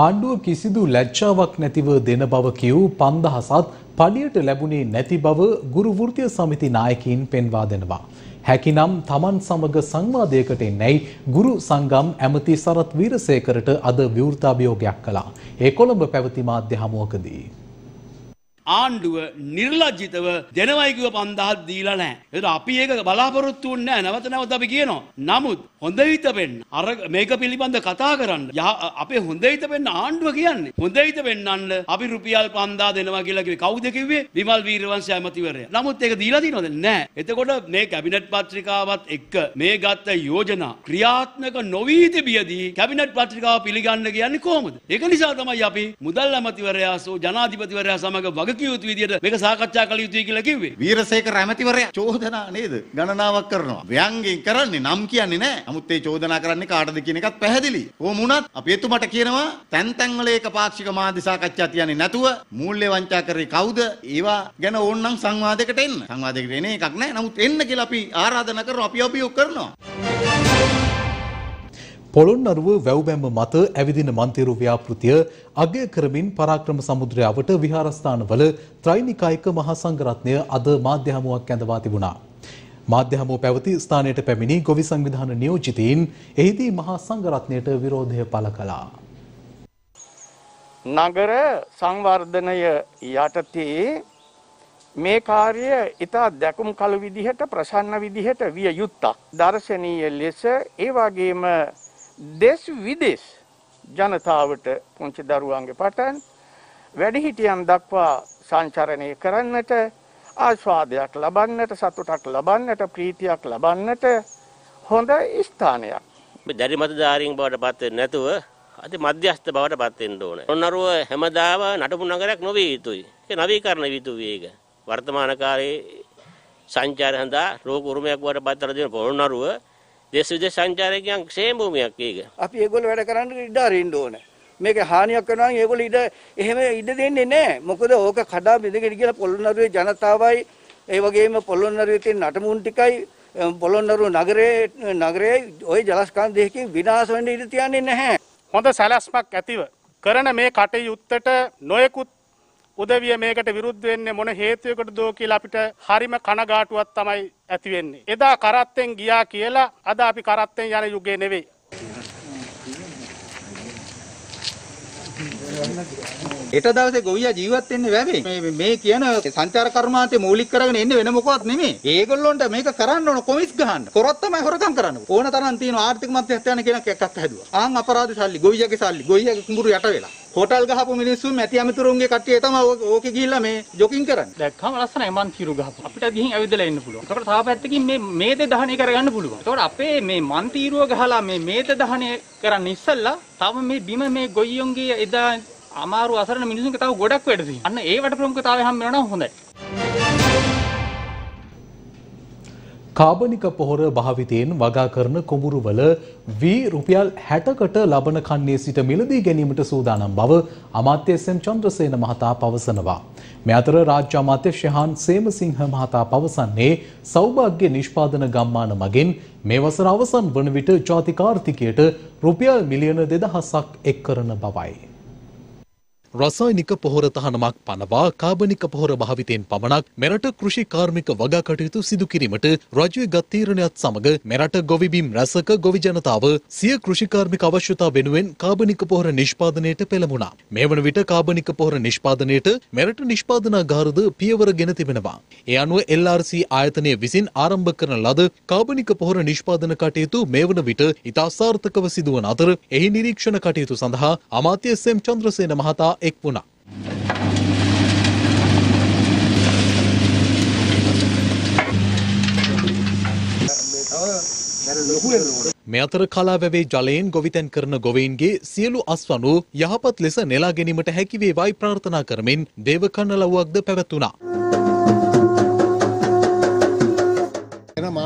ආණ්ඩුව කිසිදු ලැජ්ජාවක් නැතිව දෙන බව කියූ පන්දහසත් පඩියට ලැබුණේ නැති බව ගුරු වෘත්තීය සමිති නායකයින් පෙන්වා දෙනවා. හැකිනම් තමන් සමග සංවාදයකට එන්නයි ගුරු සංගම් ඇමති සරත් වීරසේකරට අද විවෘතාභියෝගයක් කළා. ඒ කොළඹ පැවති මාධ්‍ය හමුවකදී. ආණ්ඩුව නිර්ලජ්ජිතව දෙනවයි කිව්ව පන්දහස් දීලා නැහැ. ඒක අපි ඒක බලාපොරොත්තු වෙන්නේ නැහැ. නැවත නැවත අපි කියනවා. නමුත් හොඳ හිත වෙන්න අර මේක පිළිබඳ කතා කරන්න. අපේ හොඳ හිත වෙන්න ආණ්ඩුව කියන්නේ. හොඳ හිත වෙන්නන්න අපි රුපියල් පන්දාස් දෙනවා කියලා කිව්වේ කවුද කිව්වේ? විමල් වීරවංශ ඇමතිවරයා. නමුත් ඒක දීලා දිනවද? නැහැ. එතකොට මේ කැබිනට් පත්‍රිකාවත් එක්ක මේ ගත්ත යෝජනා ක්‍රියාත්මක නොවි තිබියදී කැබිනට් පත්‍රිකාව පිළිගන්න කියන්නේ කොහොමද? ඒක නිසා තමයි අපි මුදල් ඇමතිවරයා සෝ ජනාධිපතිවරයා සමග වග කිව්තු විදියට මේක සාකච්ඡා කළ යුතුයි කියලා කිව්වේ. වීරසේකර ඇමතිවරයා චෝදනා නේද ගණනාවක් කරනවා. ව්‍යංගයෙන් කරන්නේ නම් කියන්නේ නැහැ. නමුත් ඒ චෝදනා කරන්නේ කාටද කියන එකත් පැහැදිලි. කොහොම වුණත් අපි එතුමට කියනවා තැන් තැන් වල ඒක පාක්ෂික මාධ්‍ය සාකච්ඡා තියන්නේ නැතුව මූල්‍ය වංචා කරේ කවුද? ඒවා ගැන ඕනනම් සංවාදයකට එන්න. සංවාදයකට එන්නේ එකක් නැහැ. නමුත් එන්න කියලා අපි ආරාධනා කරනවා. අපි අභියෝග කරනවා. පොළොන්නරුව වැව්බැම්ම මත ඇවිදින මන්තිරු ව්‍යාපෘතිය අගය කරමින් පරාක්‍රම සමුද්‍රයාවට විහාරස්ථානවල ත්‍රයිනිකායික මහා සංඝරත්නය අද මාධ්‍ය හමුවක් ඇඳවා තිබුණා. මාධ්‍ය හමුව පැවති ස්ථානයට පැමිණි ගොවි සංවිධාන නියෝජිතයින් එහිදී මහා සංඝරත්නයට විරෝධය පළ කළා. නගර සංවර්ධනය යටතේ මේ කාර්ය ඉතා දැකුම් කළු විදිහට ප්‍රසන්න විදිහට විය යුත්තක්. දර්ශනීය ලෙස ඒ වගේම දෙස් විදෙස් ජනතාවට පුංචි දරුවන්ගේ පටන් වැඩිහිටියන් දක්වා සංචරණය කරන්නට ආස්වාදයක් ලබන්නට සතුටක් ලබන්නට ප්‍රීතියක් ලබන්නට හොඳ ස්ථානයක්. දැඩි මතධාරීන් බවට පත් වෙන්නේ නැතුව අද මධ්‍යස්ථ බවට පත් වෙන්න ඕනේ. පොළොන්නරුව හැමදාම නටබු නගරයක් නොවේ යුතුයි. ඒක නවීකරණ විය යුතුයි. ඒක වර්තමාන කාලයේ සංචාරය හඳා ලෝක උරුමයක් වඩ බාතර දෙන පොළොන්නරුව देश विदेश संचारक सेम भूमि आप एगोल करा इडार इंडोन मेक हानि एगोल इड इडदेने मुकद ओके खडा बिदगी पोलनर जनतावाई वगैम पोलनर नटमुंटिकाई पोलनर नगरे नगरे ओय जलस्का देखी विनाशन इतिया है හොඳ සැලැස්මක් ඇතිව කරන මේ කටයුත්තට නොයෙකුත් උදවිය මේකට විරුද්ධ වෙන්නේ මොන හේතුවකටද කියලා අපිට හරිම කනගාටුවක් තමයි ඇති වෙන්නේ. එදා කරත්තෙන් ගියා කියලා අද අපි කරත්තෙන් යන යුගයේ නෙවෙයි. ඊට දවසේ ගොවියා ජීවත් වෙන්නේ වැවේ. මේ මේ කියන සංචාර කර්මාන්තේ මූලික කරගෙන ඉන්නේ වෙන මොකවත් නෙමෙයි. ඒගොල්ලොන්ට මේක කරන්න ඕන කොමිස් ගහන්න. කොරොත් තමයි හොරකම් කරන්නේ. ඕන තරම් තියෙන ආර්ථික මධ්‍යස්ථාන කියන එකක් හැදුවා. ආන් අපරාධ සල්ලි ගොවියාගේ සල්ලි ගොවියාගේ කුඹුරු යට වෙලා හොටල් ගහපු මිනිස්සු මැටි අමතුරුන්ගේ කට්ටිය තමයි ඕකේ ගිහිල්ලා මේ ජොකින් කරන්නේ. දැක්කම ලස්සනයි මන් කිරු ගහපු. අපිට ගිහින් ඇවිදලා ඉන්න පුළුවන්. ඒකට තා පැත්තකින් මේ මේත දහණය කරගන්න පුළුවන්. ඒකට අපේ මේ මන් තීරුව ගහලා මේ මේත දහණය කරන්න ඉස්සෙල්ලා තව මේ බිම මේ ගොයියොන්ගේ එදා අමාරු අසරණ මිනිස්සුන්ට තව ගොඩක් වැඩ තියෙනවා. අන්න ඒවට ප්‍රමුඛතාවය හැම වෙනවා නම් හොඳයි. කාබනික පොහොර භාවිතයෙන් වගා කරන කුඹුරුවල රුපියල් හැටකට ලබන කන්නේ සිට මිලදී ගැනීමට සූදානම් බව අමාත්‍ය එස් එම් චන්ද්‍රසේන මහතා පවසනවා. මේ අතර රාජ්‍ය අමාත්‍ය ශෙහාන් සේමසිංහ මහතා පවසන්නේ සෞභාග්‍ය නිෂ්පාදන ගම්මාන මගින් මේ වසර අවසන් වන විට ජාතික ආර්ථිකයට රුපියල් මිලියන දෙදහසක් එක් කරන බවයි. රසායනික පොහොර තහනමක් පනවා කාබනික පොහොර භාවිතයෙන් පමණක් මෙරට කෘෂි කාර්මික වගා කටයුතු සිදු කිරීමට රජයේ ගත් තීරණයත් සමග මෙරට ගොවිබිම් රැසක ගොවි ජනතාව සිය කෘෂිකාර්මික අවශ්‍යතා වෙනුවෙන් කාබනික පොහොර නිෂ්පාදනයට පෙළඹුණා. මේ වන විට කාබනික පොහොර නිෂ්පාදනයට මෙරට නිෂ්පාදනාගාරද පියවර ගෙන තිබෙනවා. ඒ අනුව එල් ආර් සී ආයතනය විසින් ආරම්භ කරන ලද කාබනික පොහොර නිෂ්පාදන කටයුතු මේ වන විට ඉතා සාර්ථකව සිදුවන අතර එහි නිරීක්ෂණ කටයුතු සඳහා අමාත්‍ය එස් එම් චන්ද්‍රසේන මහතා එක් වුණා. මේ අතර කලාවැවේ ජලයෙන් ගොවිතැන් කරන ගොවීන්ගේ සියලු අස්වනු යහපත් ලෙස නෙලා ගැනීමට හැකි වේවායි ප්‍රාර්ථනා කරමින් දේව කන්නලව්වක්ද පැවැතුණා. මේ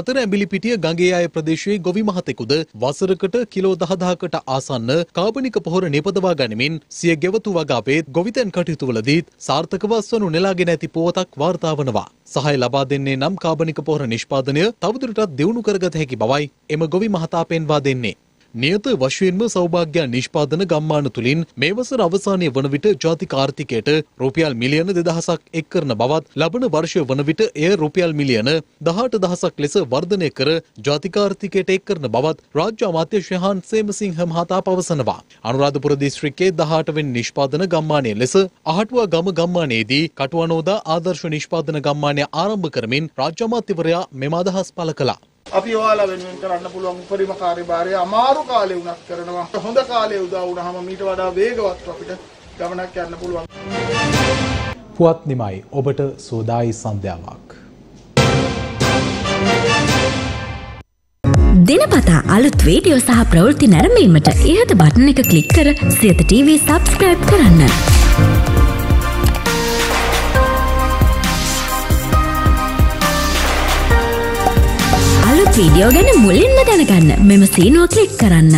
අතර ඇඹිලිපිටිය ගඟේ ආය ප්‍රදේශයේ ගොවි මහතෙකුද වසරකට කිලෝ දහදහකට ආසන්න කාබනික පොහොර නිපදවා ගනිමින් සිය ගෙවතු වගාවේ ගොවිතැන් කටයුතුවලදී සාර්ථකව වස්වනු නෙලාගෙන ඇති පුවතක් වාර්තා වනවා. සහාය ලබා දෙන්නේ නම් කාබනික පොහොර නිෂ්පාදනය තවදුරටත් දියුණු කරගත හැකි බවයි එම ගොවි මහතා පෙන්වා දෙන්නේ. නියත වශයෙන්ම සෞභාග්‍ය නිෂ්පාදන ගම්මාන තුලින් මේ වසර අවසානයේ වන විට ජාතික ආර්ථිකයට රුපියල් මිලියන දෙදහසක් එක් කරන බවත් ලබන වර්ෂය වන විට එය රුපියල් මිලියන දහඅට දහසක් ලෙස වර්ධනය කර ජාතික ආර්ථිකයට එක් කරන බවත් රාජ්‍ය අමාත්‍ය ශ්‍රේහාන් සේමසිංහ මහතා පවසනවා. අනුරාධපුර දිස්ත්‍රික්කයේ දහඅට වෙනි නිෂ්පාදන ගම්මානයේ ලෙස අහටුවා ගම ගම්මානයේදී කටුවනෝදා ආදර්ශ නිෂ්පාදන ගම්මානය ආරම්භ කරමින් රාජ්‍ය අමාත්‍යවරයා මෙම අදහස් පළ කළා. අපි ඔයාලා වෙනුවෙන් කරන්න පුළුවන් උපරිම කාර්යභාරය අමාරු කාලේ වුණත් කරනවා. හොඳ කාලේ උදා වුණාම මීට වඩා වේගවත් අපිට ගමනක් යන්න පුළුවන්. පුවත් නිමයි ඔබට සෝදායි සන්ධ්‍යාවක්. දිනපතා අලුත් වීඩියෝ සහ ප්‍රවෘත්ති නැරඹීමට ඉහත බටන් එක ක්ලික් කර සියත ටීවී subscribe කරන්න. वीडियो ගැන මුලින්ම දැනගන්න මෙම සීනුව ක්ලික් කරන්න.